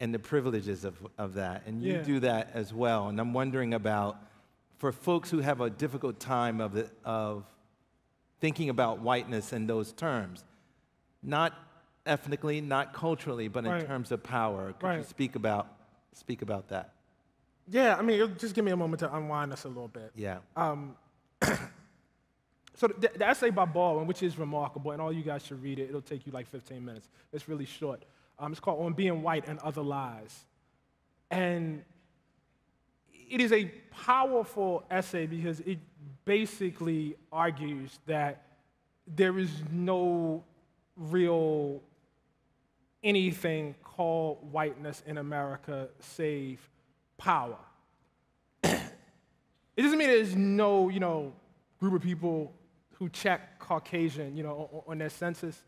and the privileges of, of that. And you yeah. do that as well. And I'm wondering about, for folks who have a difficult time of, the, of thinking about whiteness in those terms, not ethnically, not culturally, but right. in terms of power, could right. you speak about, speak about that? Yeah, I mean, just give me a moment to unwind this a little bit. Yeah. Um, so the, the essay by Baldwin, which is remarkable, and all you guys should read it. It'll take you like fifteen minutes. It's really short. Um, it's called On Being White and Other Lies. And it is a powerful essay because it basically argues that there is no real anything called whiteness in America save power. It doesn't mean there's no, you know, group of people who check Caucasian, you know, on, on their census.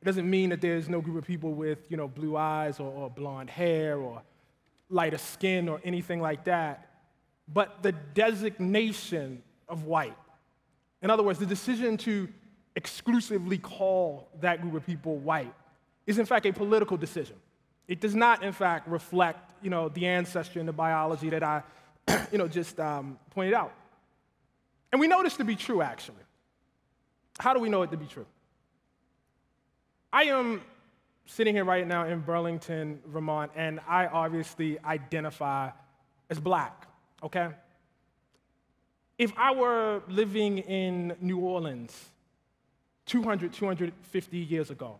It doesn't mean that there's no group of people with, you know, blue eyes or, or blonde hair or lighter skin or anything like that. But the designation of white, in other words, the decision to exclusively call that group of people white, is in fact a political decision. It does not, in fact, reflect, you know, the ancestry and the biology that I you know, just um, pointed out. And we know this to be true, actually. How do we know it to be true? I am sitting here right now in Burlington, Vermont, and I obviously identify as black, okay? If I were living in New Orleans two hundred, two hundred fifty years ago,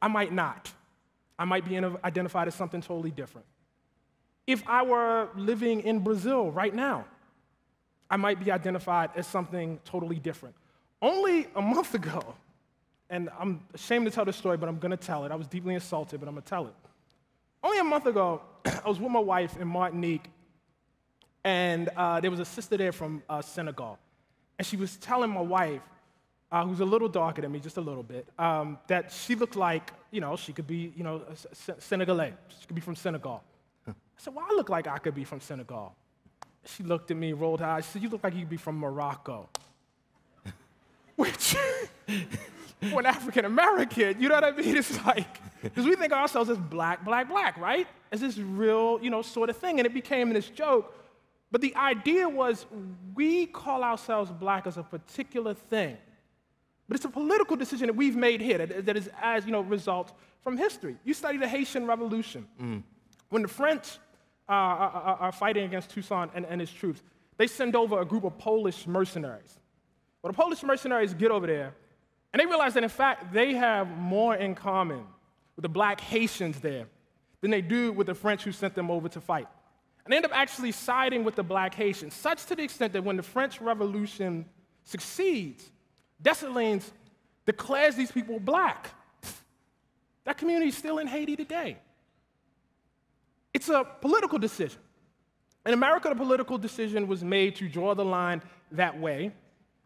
I might not. I might be identified as something totally different. If I were living in Brazil right now, I might be identified as something totally different. Only a month ago, and I'm ashamed to tell this story, but I'm gonna tell it. I was deeply insulted, but I'm gonna tell it. Only a month ago, I was with my wife in Martinique, and uh, there was a sister there from uh, Senegal. And she was telling my wife, uh, who's a little darker than me, just a little bit, um, that she looked like, you know, she could be, you know, Senegalese. She could be from Senegal. Huh. I said, well, I look like I could be from Senegal. She looked at me, rolled her eyes. She said, you look like you could be from Morocco. Which, for an African-American, you know what I mean? It's like, because we think of ourselves as black, black, black, right? As this real, you know, sort of thing. And it became this joke. But the idea was we call ourselves black as a particular thing. But it's a political decision that we've made here that, that is as, you know, result from history. You study the Haitian Revolution. Mm. When the French uh, are, are fighting against Toussaint and, and his troops, they send over a group of Polish mercenaries. Well, the Polish mercenaries get over there, and they realize that, in fact, they have more in common with the black Haitians there than they do with the French who sent them over to fight. And they end up actually siding with the black Haitians, such to the extent that when the French Revolution succeeds, Dessalines declares these people black. That community is still in Haiti today. It's a political decision. In America, the political decision was made to draw the line that way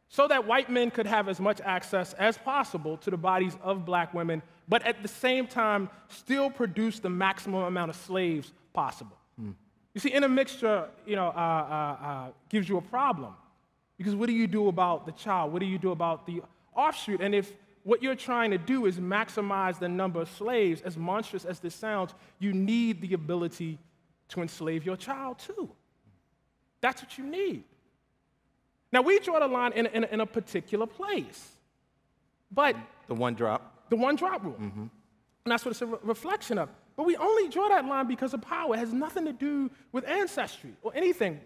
so that white men could have as much access as possible to the bodies of black women, but at the same time still produce the maximum amount of slaves possible. Mm. You see, intermixture, you know, uh, uh, uh, gives you a problem, because what do you do about the child? What do you do about the offshoot? And if what you're trying to do is maximize the number of slaves, as monstrous as this sounds, you need the ability to enslave your child too. That's what you need. Now, we draw the line in, in, in a particular place, but... The one drop. The one drop rule. Mm-hmm. And that's what it's a re reflection of. But we only draw that line because of power. It has nothing to do with ancestry or anything.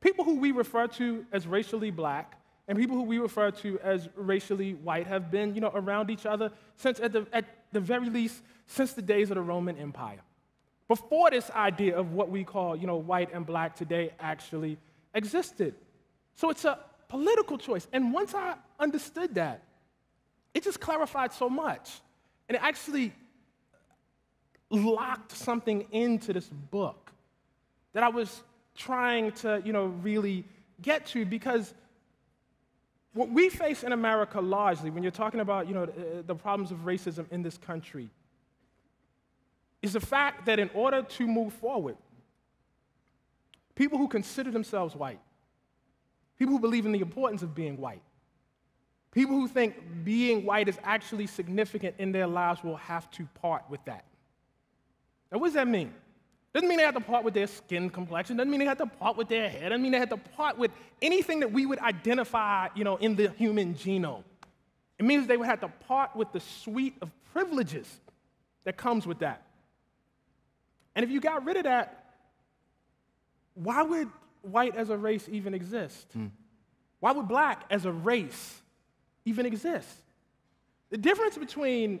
People who we refer to as racially black and people who we refer to as racially white have been, you know, around each other since, at the, at the very least, since the days of the Roman Empire. Before this idea of what we call, you know, white and black today actually existed. So it's a political choice. And once I understood that, it just clarified so much. And it actually locked something into this book that I was trying to, you know, really get to, because what we face in America largely, when you're talking about, you know, the problems of racism in this country, is the fact that in order to move forward, people who consider themselves white, people who believe in the importance of being white, people who think being white is actually significant in their lives will have to part with that. Now, what does that mean? Doesn't mean they have to part with their skin complexion. Doesn't mean they have to part with their hair. Doesn't mean they have to part with anything that we would identify, you know, in the human genome. It means they would have to part with the suite of privileges that comes with that. And if you got rid of that, why would white as a race even exist? Mm. Why would black as a race even exist? The difference between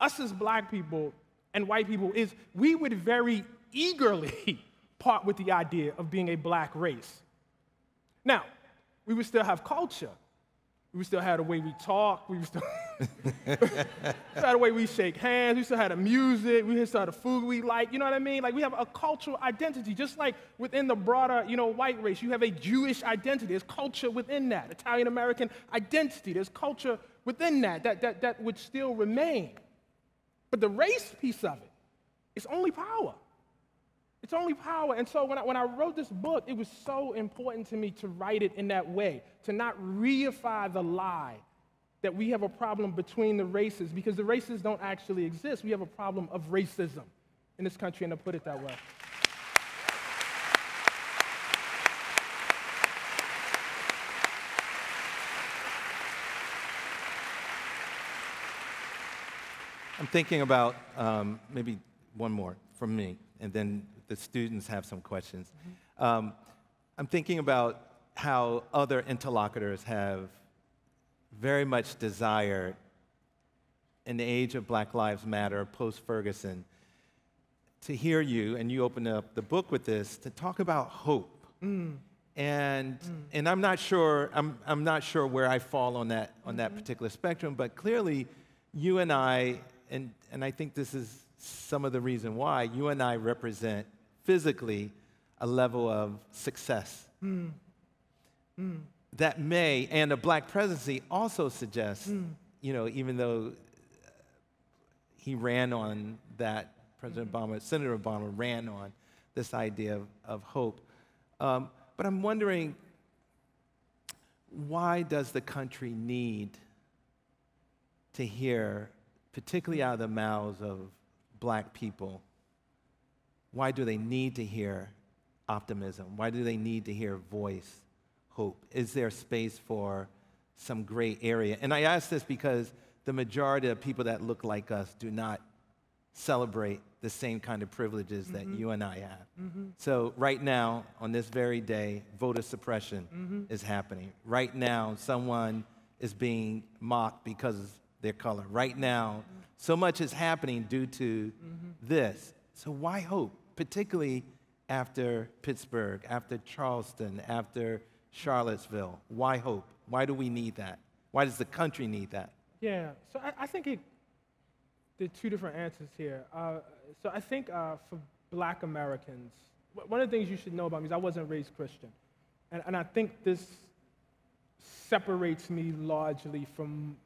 us as black people and white people is we would very eagerly part with the idea of being a black race. Now, we would still have culture. We would still have the way we talk. We would still have the way we shake hands. We still have the music. We still have the food we like. You know what I mean? Like, we have a cultural identity. Just like within the broader, you know, white race, you have a Jewish identity. There's culture within that. Italian-American identity. There's culture within that that, that that would still remain. But the race piece of it, it's only power. It's only power. And so when I, when I wrote this book, it was so important to me to write it in that way, to not reify the lie that we have a problem between the races, because the races don't actually exist. We have a problem of racism in this country, and to put it that way. I'm thinking about um, maybe one more from me, and then the students have some questions. Mm-hmm. um, I'm thinking about how other interlocutors have very much desired, in the age of Black Lives Matter, post-Ferguson, to hear you, and you opened up the book with this, to talk about hope. Mm. And, mm. and I'm not sure, I'm, I'm not sure where I fall on that, on mm-hmm. that particular spectrum, but clearly you and I, and, and I think this is some of the reason why, you and I represent physically a level of success. Mm. Mm. That may, and a Black presidency also suggests, mm. you know, even though he ran on that, President mm-hmm. Obama, Senator Obama ran on this idea of, of hope. Um, but I'm wondering, why does the country need to hear, particularly out of the mouths of Black people, why do they need to hear optimism? Why do they need to hear voice, hope? Is there space for some gray area? And I ask this because the majority of people that look like us do not celebrate the same kind of privileges mm-hmm. that you and I have. Mm-hmm. So right now, on this very day, voter suppression mm-hmm. is happening. Right now, someone is being mocked because of their color. Right now, mm-hmm. so much is happening due to mm-hmm. this. So why hope, particularly after Pittsburgh, after Charleston, after Charlottesville? Why hope? Why do we need that? Why does the country need that? Yeah, so I, I think it, there are two different answers here. Uh, so I think uh, for Black Americans, one of the things you should know about me is I wasn't raised Christian. And, and I think this separates me largely from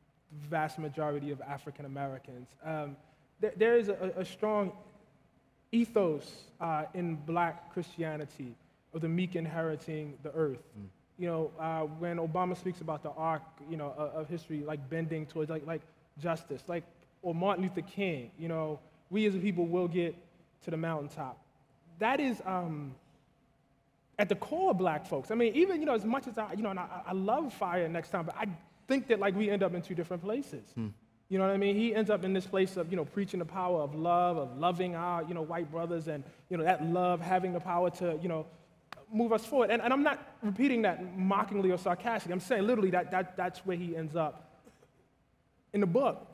the vast majority of African Americans. Um, there, there is a, a strong ethos uh, in Black Christianity of the meek inheriting the earth. Mm. You know, uh, when Obama speaks about the arc, you know, of, of history, like bending towards like, like justice, like, or Martin Luther King, you know, we as a people will get to the mountaintop. That is um, at the core of Black folks. I mean, even, you know, as much as I, you know, and I, I love Fire Next Time, but I think that, like, we end up in two different places. Hmm. You know what I mean? He ends up in this place of, you know, preaching the power of love, of loving our, you know, white brothers and, you know, that love having the power to, you know, move us forward. And, and I'm not repeating that mockingly or sarcastically. I'm saying literally that, that that's where he ends up in the book.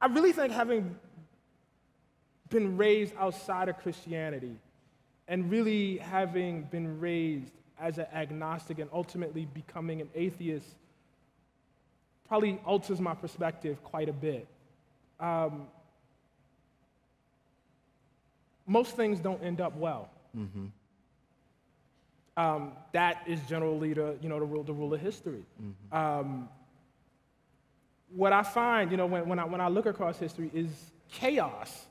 I really think having been raised outside of Christianity and really having been raised as an agnostic and ultimately becoming an atheist probably alters my perspective quite a bit. Um, most things don't end up well. Mm-hmm. um, that is generally the, you know, the, rule, the rule of history. Mm-hmm. um, What I find, you know, when, when, I, when I look across history is chaos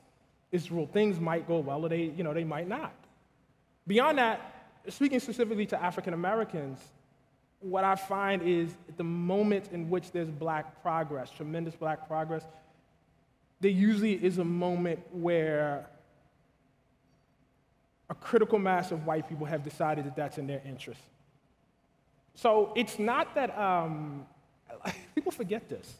is real. Things might go well or they, you know, they might not. Beyond that, speaking specifically to African Americans, what I find is the moment in which there's Black progress, tremendous Black progress, there usually is a moment where a critical mass of white people have decided that that's in their interest. So it's not that, um, people forget this.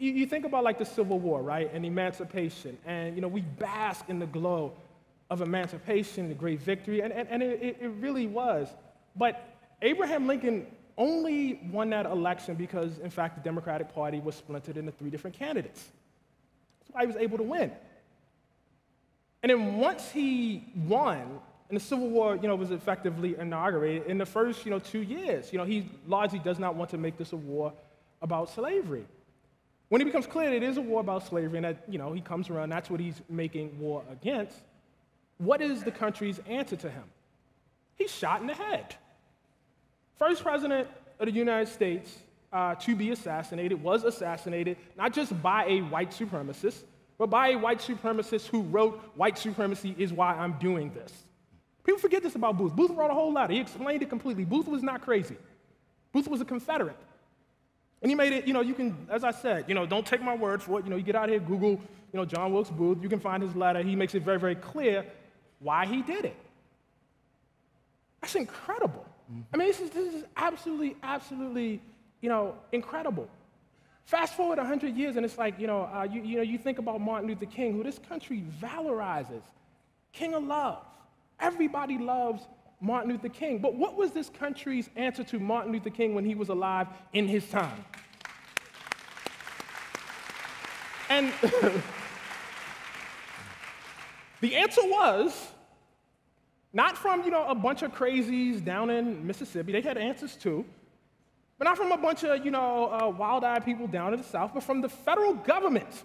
You think about like the Civil War, right, and emancipation, and you know we bask in the glow of emancipation, the great victory, and, and, and it, it really was. But Abraham Lincoln only won that election because, in fact, the Democratic Party was splintered into three different candidates. That's why he was able to win. And then once he won, and the Civil War, you know, was effectively inaugurated, in the first, you know, two years, you know, he largely does not want to make this a war about slavery. When it becomes clear that it is a war about slavery and that, you know, he comes around, that's what he's making war against, what is the country's answer to him? He's shot in the head. First president of the United States uh, to be assassinated, was assassinated, not just by a white supremacist, but by a white supremacist who wrote, "White supremacy is why I'm doing this." People forget this about Booth. Booth wrote a whole lot. He explained it completely. Booth was not crazy. Booth was a Confederate. And he made it, you know, you can, as I said, you know, don't take my word for it. You know, you get out here, Google, you know, John Wilkes Booth. You can find his letter. He makes it very, very clear why he did it. That's incredible. Mm-hmm. I mean, this is, this is absolutely, absolutely, you know, incredible. Fast forward a hundred years, and it's like, you know, uh, you, you know, you think about Martin Luther King, who this country valorizes, king of love. Everybody loves Martin Luther King. But what was this country's answer to Martin Luther King when he was alive in his time? And the answer was not from, you know, a bunch of crazies down in Mississippi. They had answers too. But not from a bunch of, you know, uh, wild-eyed people down in the South, but from the federal government,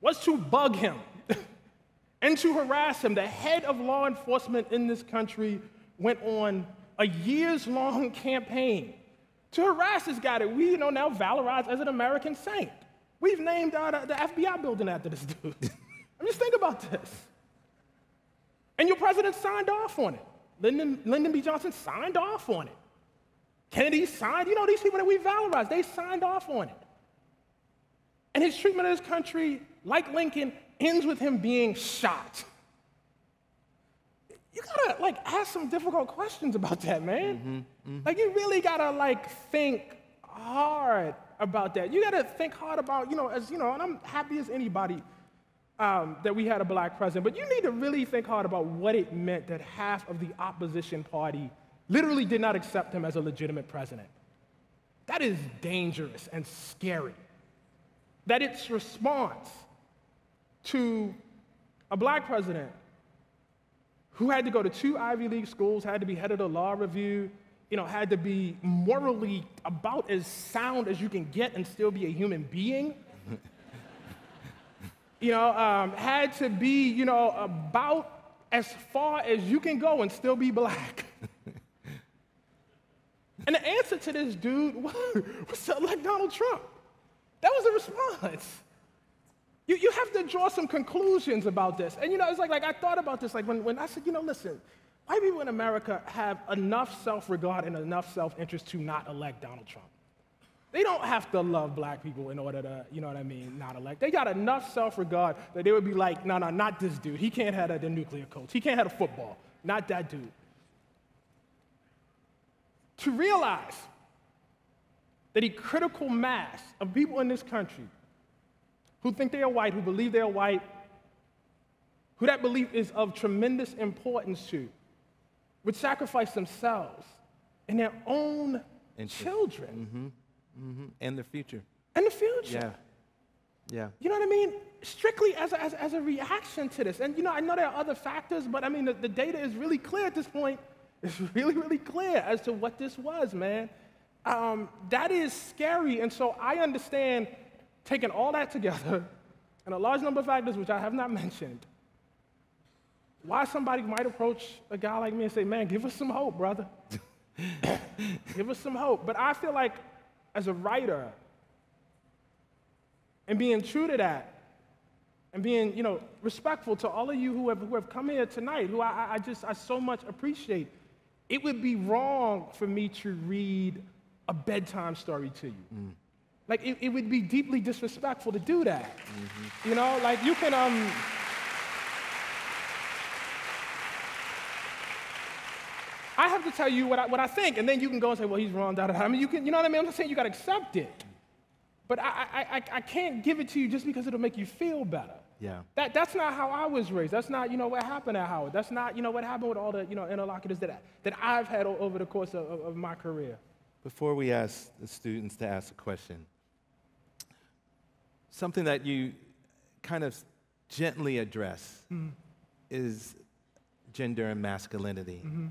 was to bug him and to harass him. The head of law enforcement in this country went on a years-long campaign to harass this guy that we, you know, now valorize as an American saint. We've named our, the F B I building after this dude. I mean, just think about this. And your president signed off on it. Lyndon, Lyndon B. Johnson signed off on it. Kennedy signed, you know, these people that we valorize, they signed off on it. And his treatment of this country, like Lincoln, ends with him being shot. You gotta, like, ask some difficult questions about that, man. Mm-hmm, mm-hmm. Like, you really gotta, like, think hard about that. You gotta think hard about, you know, as, you know, and I'm happy as anybody um, that we had a black president, but you need to really think hard about what it meant that half of the opposition party literally did not accept him as a legitimate president. That is dangerous and scary. That its response to a black president who had to go to two Ivy League schools, had to be head of the law review, you know, had to be morally about as sound as you can get and still be a human being, you know, um, had to be, you know, about as far as you can go and still be black. And the answer to this dude was to elect Donald Trump. That was the response. You, you have to draw some conclusions about this. And, you know, it's like, like I thought about this, like when, when I said, you know, listen, white people in America have enough self-regard and enough self-interest to not elect Donald Trump. They don't have to love black people in order to, you know what I mean, not elect. They got enough self-regard that they would be like, no, no, not this dude. He can't have a, the nuclear coach. He can't have a football. Not that dude. To realize that a critical mass of people in this country who think they are white, who believe they are white, who that belief is of tremendous importance to, would sacrifice themselves and their own children. Mm-hmm. Mm-hmm. And their future. And the future. Yeah. Yeah. You know what I mean? Strictly as a, as, as a reaction to this. And, you know, I know there are other factors, but, I mean, the, the data is really clear at this point. It's really, really clear as to what this was, man. Um, that is scary, and so I understand, taking all that together, and a large number of factors which I have not mentioned, why somebody might approach a guy like me and say, man, give us some hope, brother. Give us some hope. But I feel like, as a writer, and being true to that, and being, you know, respectful to all of you who have, who have come here tonight, who I, I just, I so much appreciate, it would be wrong for me to read a bedtime story to you. Mm. Like, it, it would be deeply disrespectful to do that. Mm-hmm. You know, like, you can, um... I have to tell you what I, what I think, and then you can go and say, well, he's wrong, da, da, da. I mean, you can, you know what I mean? I'm not saying you gotta accept it. But I, I, I, I can't give it to you just because it'll make you feel better. Yeah. That, that's not how I was raised. That's not, you know, what happened at Howard. That's not, you know, what happened with all the, you know, interlocutors that, I, that I've had over the course of, of my career. Before we ask the students to ask a question, something that you kind of gently address mm-hmm. is gender and masculinity. Mm-hmm.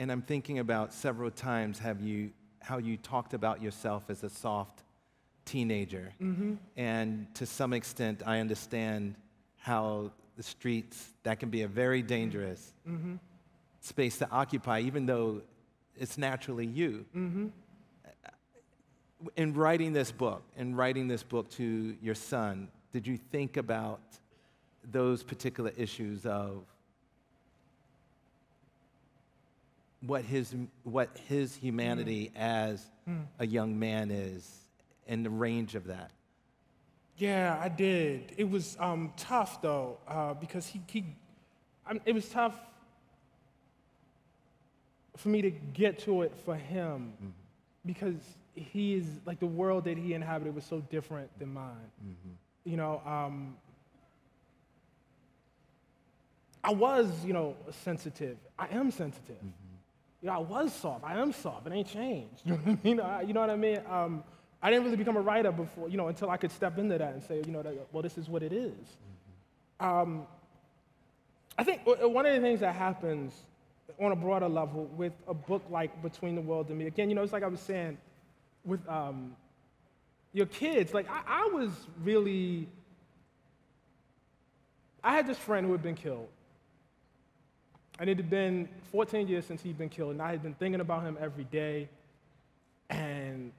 And I'm thinking about several times have you, how you talked about yourself as a soft teenager. Mm-hmm. And to some extent, I understand how the streets, that can be a very dangerous mm-hmm. space to occupy, even though it's naturally you. Mm-hmm. In writing this book, in writing this book to your son, did you think about those particular issues of what his, what his humanity mm. as mm. a young man is and the range of that? Yeah, I did. It was um, tough, though, uh, because he, he I mean, it was tough for me to get to it for him mm-hmm. because he is, like, the world that he inhabited was so different than mine. Mm-hmm. You know, um, I was, you know, sensitive. I am sensitive. Mm-hmm. You know, I was soft. I am soft. It ain't changed. You know what I mean? I, you know what I mean? Um, I didn't really become a writer before, you know, until I could step into that and say, you know, that, well, this is what it is. Mm-hmm. um, I think one of the things that happens on a broader level with a book like Between the World and Me, again, you know, it's like I was saying with um, your kids. Like, I, I was really, I had this friend who had been killed. And it had been fourteen years since he'd been killed, and I had been thinking about him every day. And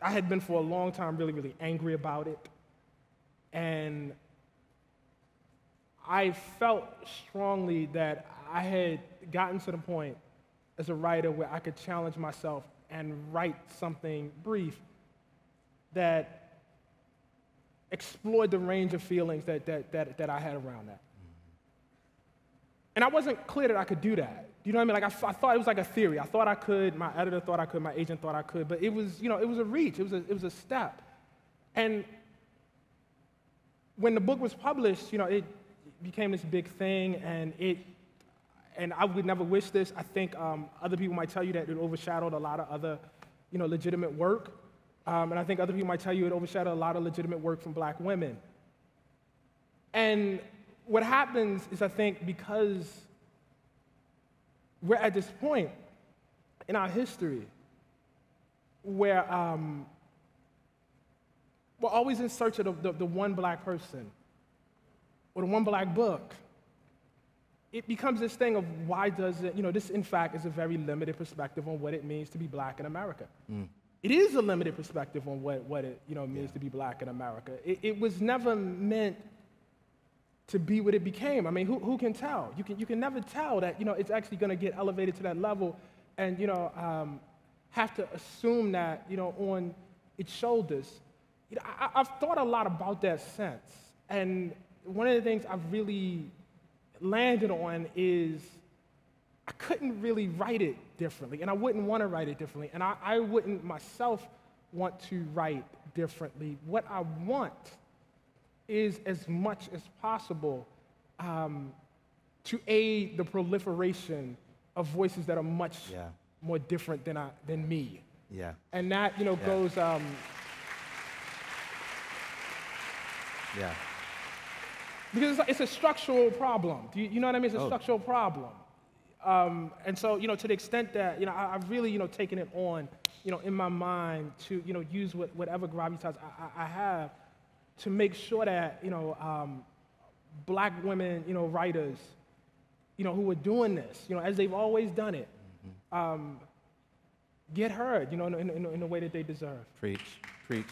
I had been for a long time really, really angry about it. And I felt strongly that I had gotten to the point as a writer where I could challenge myself and write something brief that explored the range of feelings that, that, that, that I had around that. And I wasn't clear that I could do that. You know what I mean? Like, I, I thought it was like a theory. I thought I could, my editor thought I could, my agent thought I could, but it was, you know, it was a reach, it was a, it was a step. And when the book was published, you know, it became this big thing, and it, and I would never wish this. I think um, other people might tell you that it overshadowed a lot of other, you know, legitimate work. Um, and I think other people might tell you it overshadowed a lot of legitimate work from black women. And what happens is, I think, because we're at this point in our history where um, we're always in search of the, the, the one black person or the one black book, it becomes this thing of why does it, you know, this in fact is a very limited perspective on what it means to be black in America. Mm. It is a limited perspective on what, what it, you know, means yeah. to be black in America. It, it was never meant to be what it became. I mean, who, who can tell? You can, you can never tell that, you know, it's actually gonna get elevated to that level and, you know, um, have to assume that, you know, on its shoulders. You know, I, I've thought a lot about that since. And one of the things I've really landed on is I couldn't really write it differently, and I wouldn't wanna write it differently, and I, I wouldn't myself want to write differently. What I want is as much as possible um, to aid the proliferation of voices that are much yeah. more different than I, than me. Yeah. And that, you know, yeah. goes. Um, yeah. Because it's, it's a structural problem. Do you, you know what I mean? It's a oh. structural problem. Um, and so, you know, to the extent that, you know, I, I've really, you know, taken it on, you know, in my mind to, you know, use what, whatever gravitas I, I, I have to make sure that, you know, um, black women, you know, writers, you know, who are doing this, you know, as they've always done it, mm-hmm. um, get heard, you know, in, in, in the way that they deserve. Preach, preach.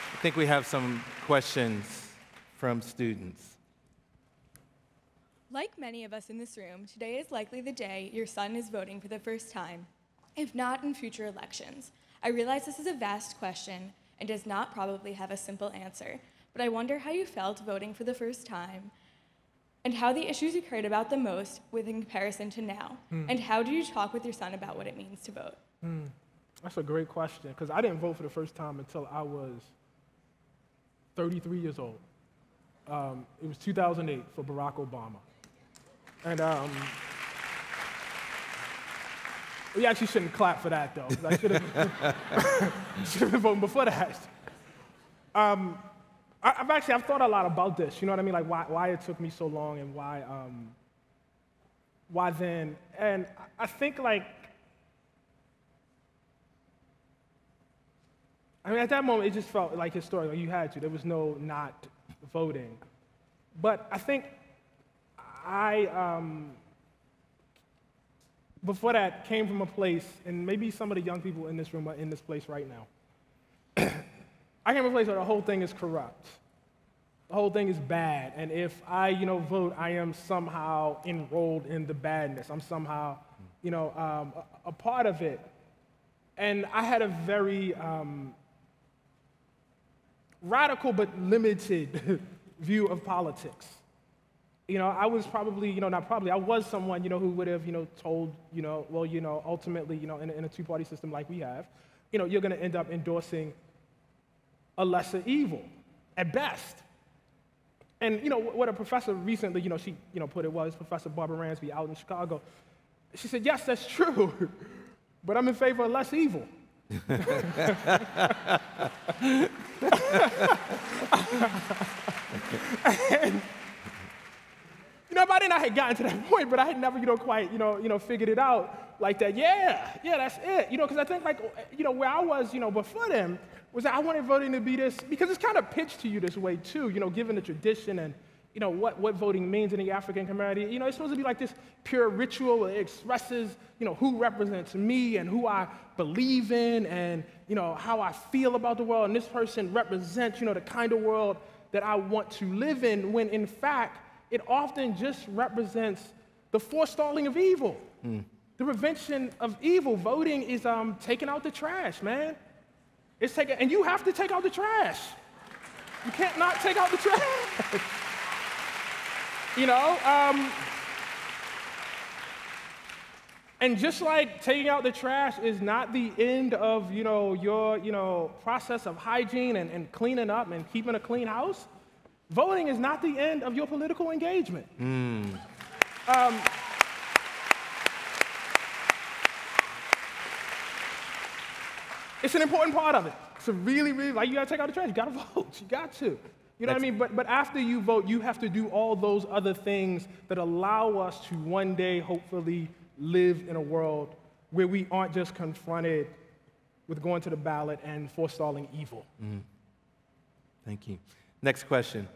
I think we have some questions from students. Like many of us in this room, today is likely the day your son is voting for the first time, if not in future elections. I realize this is a vast question and does not probably have a simple answer, but I wonder how you felt voting for the first time and how the issues you cared about the most within comparison to now. Mm. And how do you talk with your son about what it means to vote? Mm. That's a great question, because I didn't vote for the first time until I was thirty-three years old. Um, it was two thousand eight for Barack Obama. And. Um, We actually shouldn't clap for that, though. I should have been voting before that. Um, I, I've actually I've thought a lot about this. You know what I mean? Like why, why it took me so long and why um, why then? And I, I think like I mean at that moment it just felt like historical. You had to. There was no not voting. But I think I. Um, Before that, came from a place, and maybe some of the young people in this room are in this place right now. I came from a place where the whole thing is corrupt. The whole thing is bad, and if I, you know, vote, I am somehow enrolled in the badness. I'm somehow, you know, um, a, a part of it. And I had a very um, radical but limited view of politics. You know, I was probably, you know, not probably, I was someone, you know, who would have, you know, told, you know, well, you know, ultimately, you know, in a, in a two-party system like we have, you know, you're going to end up endorsing a lesser evil, at best. And you know what a professor recently, you know, she you know put it was Professor Barbara Ransby out in Chicago. She said, "Yes, that's true, but I'm in favor of less evil." And, you know, by then I had gotten to that point, but I had never, you know, quite, you know, you know, figured it out like that. Yeah, yeah, that's it. You know, because I think, like, you know, where I was, you know, before them was that I wanted voting to be this, because it's kind of pitched to you this way too, you know, given the tradition and, you know, what, what voting means in the African community. You know, it's supposed to be like this pure ritual that expresses, you know, who represents me and who I believe in and, you know, how I feel about the world. And this person represents, you know, the kind of world that I want to live in, when in fact, it often just represents the forestalling of evil, mm. the prevention of evil. Voting is um, taking out the trash, man. It's taking, and you have to take out the trash. You can't not take out the trash. You know, um, and just like taking out the trash is not the end of, you know, your, you know, process of hygiene and, and cleaning up and keeping a clean house, voting is not the end of your political engagement. Mm. Um, it's an important part of it. It's a really, really, like, you gotta take out the trash, you gotta vote, you got to. You know That's what I mean? But, but after you vote, you have to do all those other things that allow us to one day, hopefully, live in a world where we aren't just confronted with going to the ballot and forestalling evil. Mm. Thank you. Next question.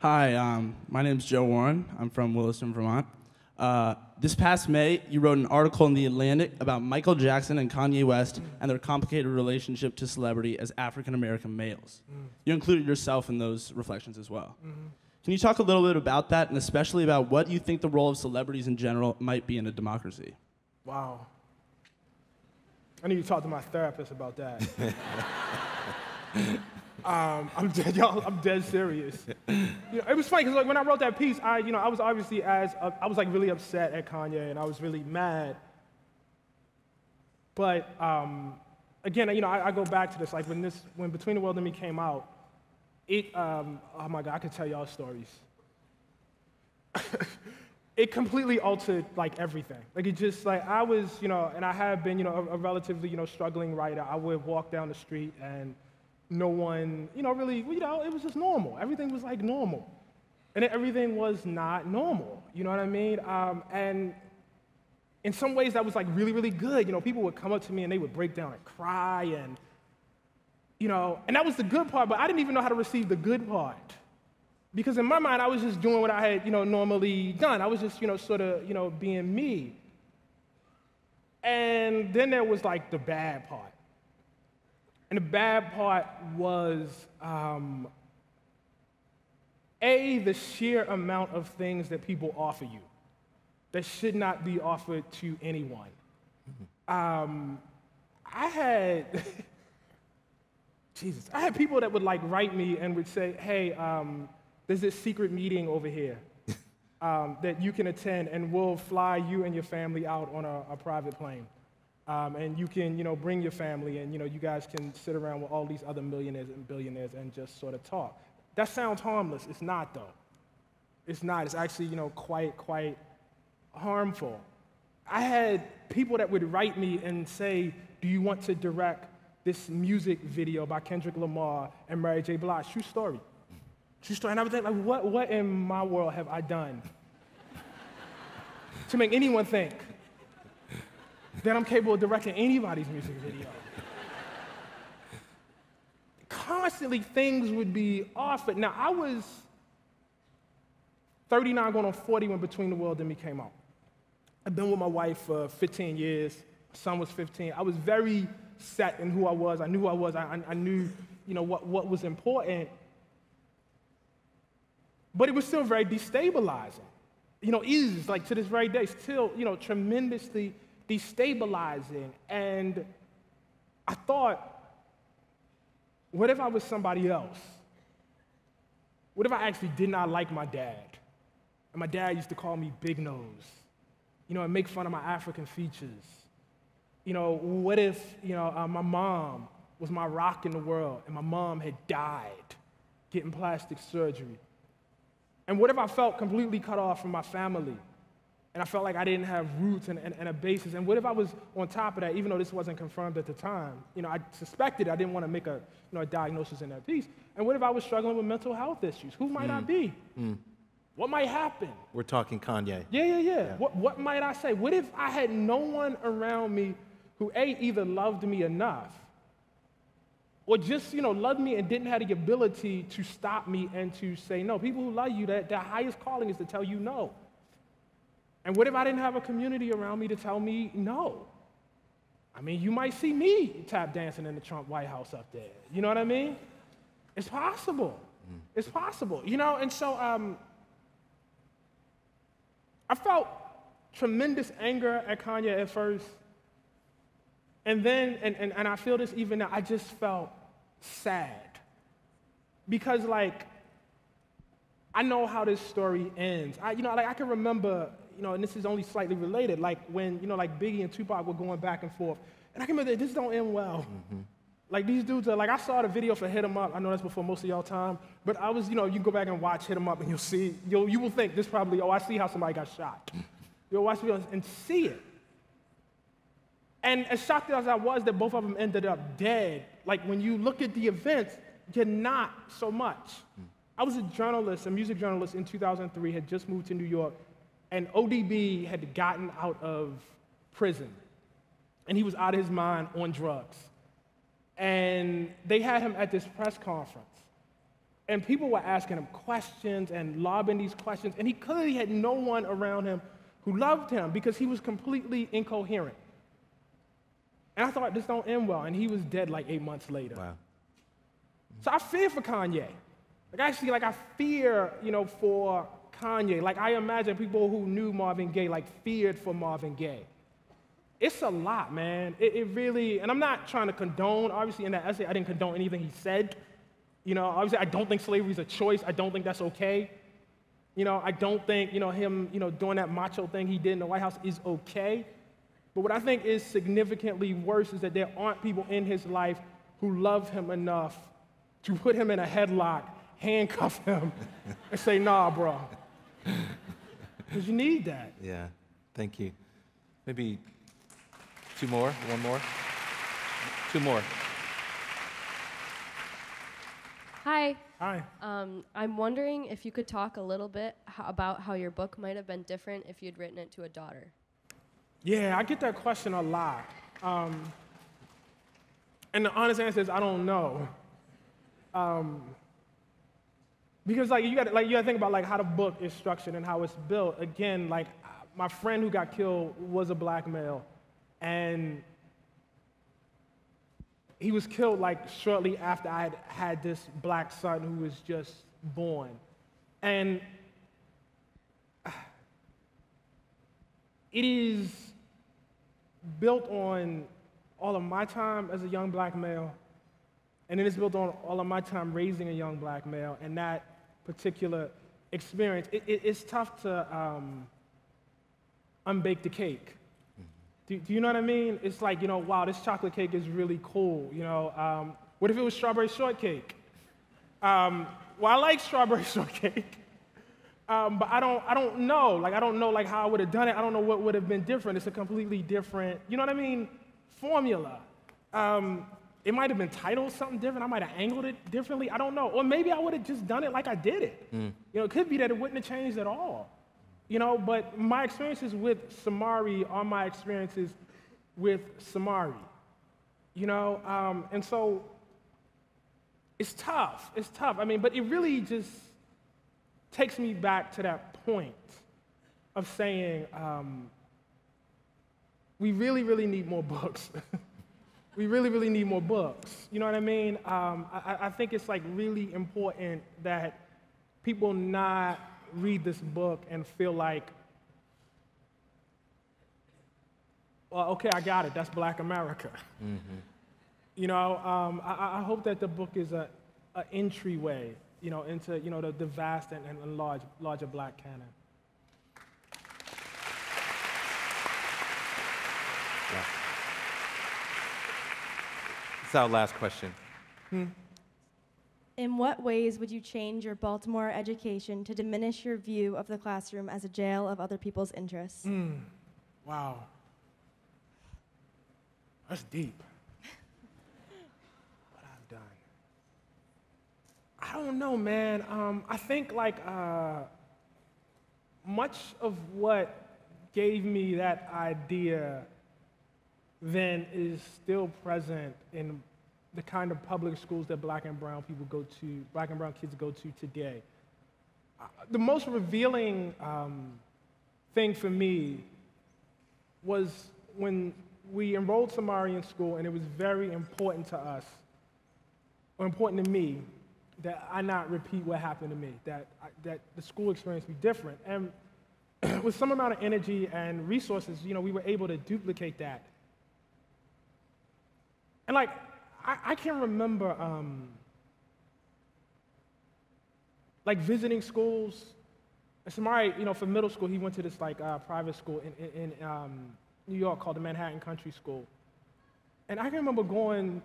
Hi, um, my name's Joe Warren. I'm from Williston, Vermont. Uh, this past May, you wrote an article in The Atlantic about Michael Jackson and Kanye West mm. and their complicated relationship to celebrity as African-American males. Mm. You included yourself in those reflections as well. Mm-hmm. Can you talk a little bit about that, and especially about what you think the role of celebrities in general might be in a democracy? Wow. I need to talk to my therapist about that. Um, I'm dead, y'all. I'm dead serious. You know, it was funny because, like, when I wrote that piece, I, you know, I was obviously as uh, I was like really upset at Kanye, and I was really mad. But um, again, you know, I, I go back to this. Like when this, when Between the World and Me came out, it. Um, oh my God, I could tell y'all stories. It completely altered like everything. Like it just like I was, you know, and I have been, you know, a, a relatively, you know, struggling writer. I would walk down the street and. No one, you know, really, you know, it was just normal. Everything was like normal. And everything was not normal, you know what I mean? Um, and in some ways that was like really, really good. You know, people would come up to me and they would break down and cry and, you know, and that was the good part, but I didn't even know how to receive the good part. Because in my mind, I was just doing what I had, you know, normally done. I was just, you know, sort of, you know, being me. And then there was like the bad part. And the bad part was, um, A, the sheer amount of things that people offer you that should not be offered to anyone. Mm-hmm. um, I had, Jesus, I had people that would like write me and would say, hey, um, there's this secret meeting over here um, that you can attend and we'll fly you and your family out on a, a private plane. Um, and you can, you know, bring your family and, you know, you guys can sit around with all these other millionaires and billionaires and just sort of talk. That sounds harmless. It's not, though. It's not. It's actually, you know, quite, quite harmful. I had people that would write me and say, do you want to direct this music video by Kendrick Lamar and Mary J. Blige? True story. True story. And I was like, what, what in my world have I done to make anyone think that I'm capable of directing anybody's music video? Constantly things would be offered. Now, I was thirty-nine going on forty when Between the World and Me came out. I've been with my wife for fifteen years. My son was fifteen. I was very set in who I was. I knew who I was. I, I knew, you know, what, what was important. But it was still very destabilizing. You know, is, like, to this very day, still, you know, tremendously destabilizing. And I thought, what if I was somebody else? What if I actually did not like my dad? And my dad used to call me Big Nose, you know, and make fun of my African features. You know, what if, you know, uh, my mom was my rock in the world, and my mom had died getting plastic surgery. And what if I felt completely cut off from my family, and I felt like I didn't have roots and, and, and a basis? And what if I was on top of that, even though this wasn't confirmed at the time? You know, I suspected, I didn't want to make a, you know, a diagnosis in that piece. And what if I was struggling with mental health issues? Who might mm. I be? Mm. What might happen? We're talking Kanye. Yeah, yeah, yeah. yeah. What, what might I say? What if I had no one around me who, A, either loved me enough, or just, you know, loved me and didn't have the ability to stop me and to say no? People who love you, that their highest calling is to tell you no. And what if I didn't have a community around me to tell me no? I mean, you might see me tap dancing in the Trump White House up there. You know what I mean? It's possible. Mm. It's possible. You know, and so um, I felt tremendous anger at Kanye at first. And then, and, and, and I feel this even now, I just felt sad. Because, like, I know how this story ends. I, you know, like, I can remember, you know, and this is only slightly related, like when, you know, like Biggie and Tupac were going back and forth. And I can remember that this don't end well. Mm-hmm. Like these dudes are, like I saw the video for Hit 'Em Up. I know that's before most of y'all time, but I was, you know, you go back and watch Hit 'Em Up and you'll see, you'll, you will think this probably, oh, I see how somebody got shot. You'll watch the video and see it. And as shocked as I was that both of them ended up dead, like when you look at the events, you're not so much. Mm. I was a journalist, a music journalist in two thousand three, had just moved to New York. And O D B had gotten out of prison, and he was out of his mind on drugs. And they had him at this press conference, and people were asking him questions and lobbing these questions, and he clearly had no one around him who loved him because he was completely incoherent. And I thought, this don't end well, and he was dead like eight months later. Wow. So I fear for Kanye. Like, actually, like, I fear, you know, for Kanye. Like, I imagine people who knew Marvin Gaye, like, feared for Marvin Gaye. It's a lot, man. It, it really, and I'm not trying to condone, obviously, in that essay, I didn't condone anything he said. You know, obviously, I don't think slavery is a choice. I don't think that's okay. You know, I don't think, you know, him, you know, doing that macho thing he did in the White House is okay. But what I think is significantly worse is that there aren't people in his life who love him enough to put him in a headlock, handcuff him, and say, nah, bro. Because you need that. Yeah, thank you. Maybe two more, one more, two more. Hi. Hi. Um, I'm wondering if you could talk a little bit how, about how your book might have been different if you'd written it to a daughter. Yeah, I get that question a lot. Um, and the honest answer is I don't know. Um, Because like you got like you got to think about like how the book is structured and how it's built. Again, like my friend who got killed was a black male, and he was killed like shortly after I had had this black son who was just born, and it is built on all of my time as a young black male. And then it's built on all of my time raising a young black male and that particular experience. It, it, it's tough to um, unbake the cake. Mm-hmm. do, do you know what I mean? It's like, you know, wow, this chocolate cake is really cool. You know, um, what if it was strawberry shortcake? Um, well, I like strawberry shortcake, um, but I don't, I don't know. Like, I don't know like how I would have done it. I don't know what would have been different. It's a completely different, you know what I mean, formula. Um, It might have been titled something different. I might have angled it differently. I don't know. Or maybe I would have just done it like I did it. Mm. You know, it could be that it wouldn't have changed at all. You know, but my experiences with Samari are my experiences with Samari. You know, um, and so it's tough. It's tough. I mean, but it really just takes me back to that point of saying um, we really, really need more books. We really, really need more books. You know what I mean? Um, I, I think it's like really important that people not read this book and feel like, well, okay, I got it. That's Black America. Mm-hmm. You know, um, I, I hope that the book is a, a entryway, you know, into you know the, the vast and, and large, larger Black canon. that's our last question. Hmm? In what ways would you change your Baltimore education to diminish your view of the classroom as a jail of other people's interests? Mm. Wow. That's deep. What I've done. I don't know, man. Um, I think like uh, much of what gave me that idea then is still present in the kind of public schools that black and brown people go to, black and brown kids go to today. Uh, the most revealing um, thing for me was when we enrolled Samari in school, and it was very important to us, or important to me, that I not repeat what happened to me, that, I, that the school experience be different. And with some amount of energy and resources, you know, we were able to duplicate that. And like, I can remember um, like visiting schools. Samari, you know, for middle school, he went to this like uh, private school in, in, in um, New York called the Manhattan Country School. And I can remember going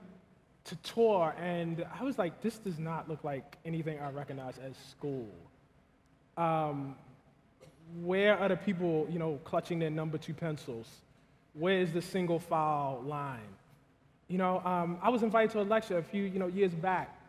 to tour, and I was like, this does not look like anything I recognize as school. Um, where are the people, you know, clutching their number two pencils? Where is the single file line? You know, um, I was invited to a lecture a few, you know, years back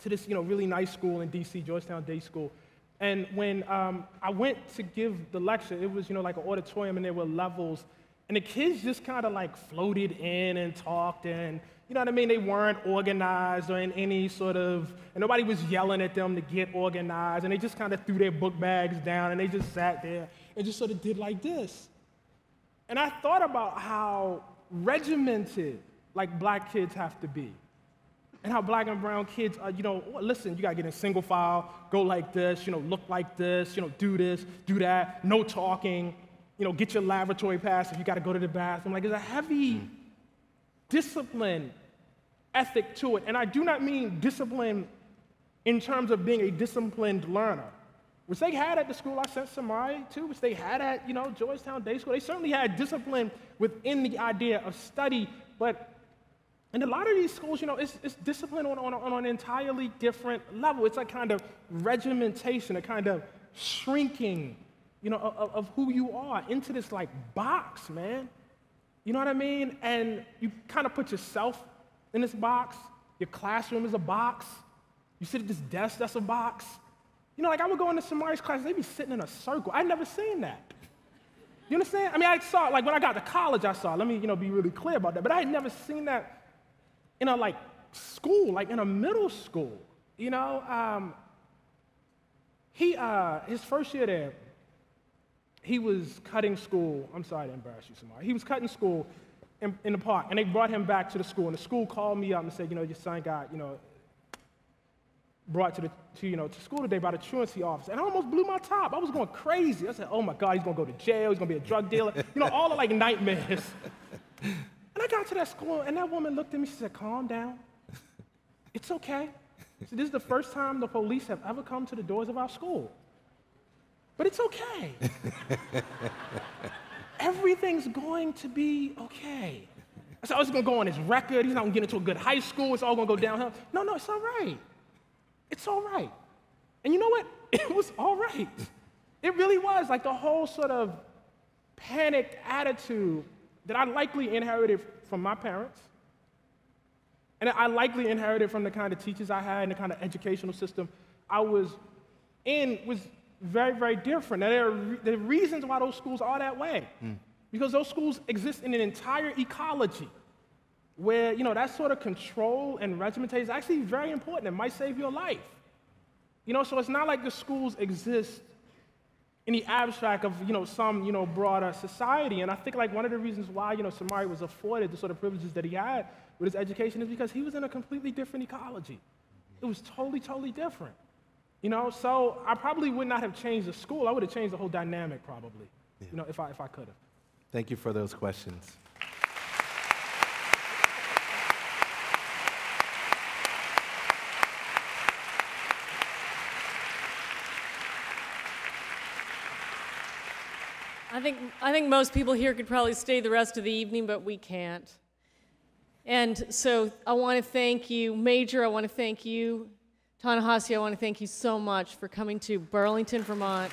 to this, you know, really nice school in D C, Georgetown Day School. And when um, I went to give the lecture, it was, you know, like an auditorium, and there were levels, and the kids just kind of like floated in and talked, and you know what I mean? They weren't organized or in any sort of, and nobody was yelling at them to get organized, and they just kind of threw their book bags down, and they just sat there and just sort of did like this. And I thought about how regimented like black kids have to be, and how black and brown kids are, you know, listen, you gotta get in single file, go like this, you know, look like this, you know, do this, do that, no talking, you know, get your laboratory pass if you gotta go to the bathroom. Like, there's a heavy mm. discipline ethic to it, and I do not mean discipline in terms of being a disciplined learner, which they had at the school I sent Samari to, which they had at, you know, Georgetown Day School. They certainly had discipline within the idea of study, but and a lot of these schools, you know, it's, it's discipline on, on, on an entirely different level. It's a kind of regimentation, a kind of shrinking, you know, of, of who you are into this, like, box, man. You know what I mean? And you kind of put yourself in this box. Your classroom is a box. You sit at this desk, that's a box. You know, like, I would go into Samari's class, they'd be sitting in a circle. I'd never seen that. You understand? I mean, I saw it, like, when I got to college, I saw it. Let me, you know, be really clear about that. But I had never seen that in a, like, school, like in a middle school, you know? Um, he, uh, his first year there, he was cutting school. I'm sorry to embarrass you, Samari. He was cutting school in, in the park, and they brought him back to the school, and the school called me up and said, you know, your son got, you know, brought to, the, to, you know, to school today by the truancy officer. And I almost blew my top. I was going crazy. I said, oh, my God, he's going to go to jail. He's going to be a drug dealer. You know, all the, like, nightmares. And I got to that school, and that woman looked at me. She said, calm down. It's okay. So this is the first time the police have ever come to the doors of our school. But it's okay. Everything's going to be okay. I said, I was going to go on his record. He's not going to get into a good high school. It's all going to go downhill. No, no, it's all right. It's all right. And you know what? It was all right. It really was. Like, the whole sort of panicked attitude that I likely inherited from my parents, and I likely inherited from the kind of teachers I had and the kind of educational system I was in, was very, very different. Now, there are, re there are reasons why those schools are that way, mm. because those schools exist in an entire ecology where, you know, that sort of control and regimentation is actually very important. It might save your life. You know, so it's not like the schools exist in the abstract of, you know, some, you know, broader society. And I think, like, one of the reasons why, you know, Samari was afforded the sort of privileges that he had with his education is because he was in a completely different ecology. It was totally, totally different. You know, so I probably would not have changed the school. I would have changed the whole dynamic probably, yeah. you know, if I, if I could have. Thank you for those questions. I think, I think most people here could probably stay the rest of the evening, but we can't. And so I want to thank you, Major, I want to thank you, Ta-Nehisi, I want to thank you so much for coming to Burlington, Vermont.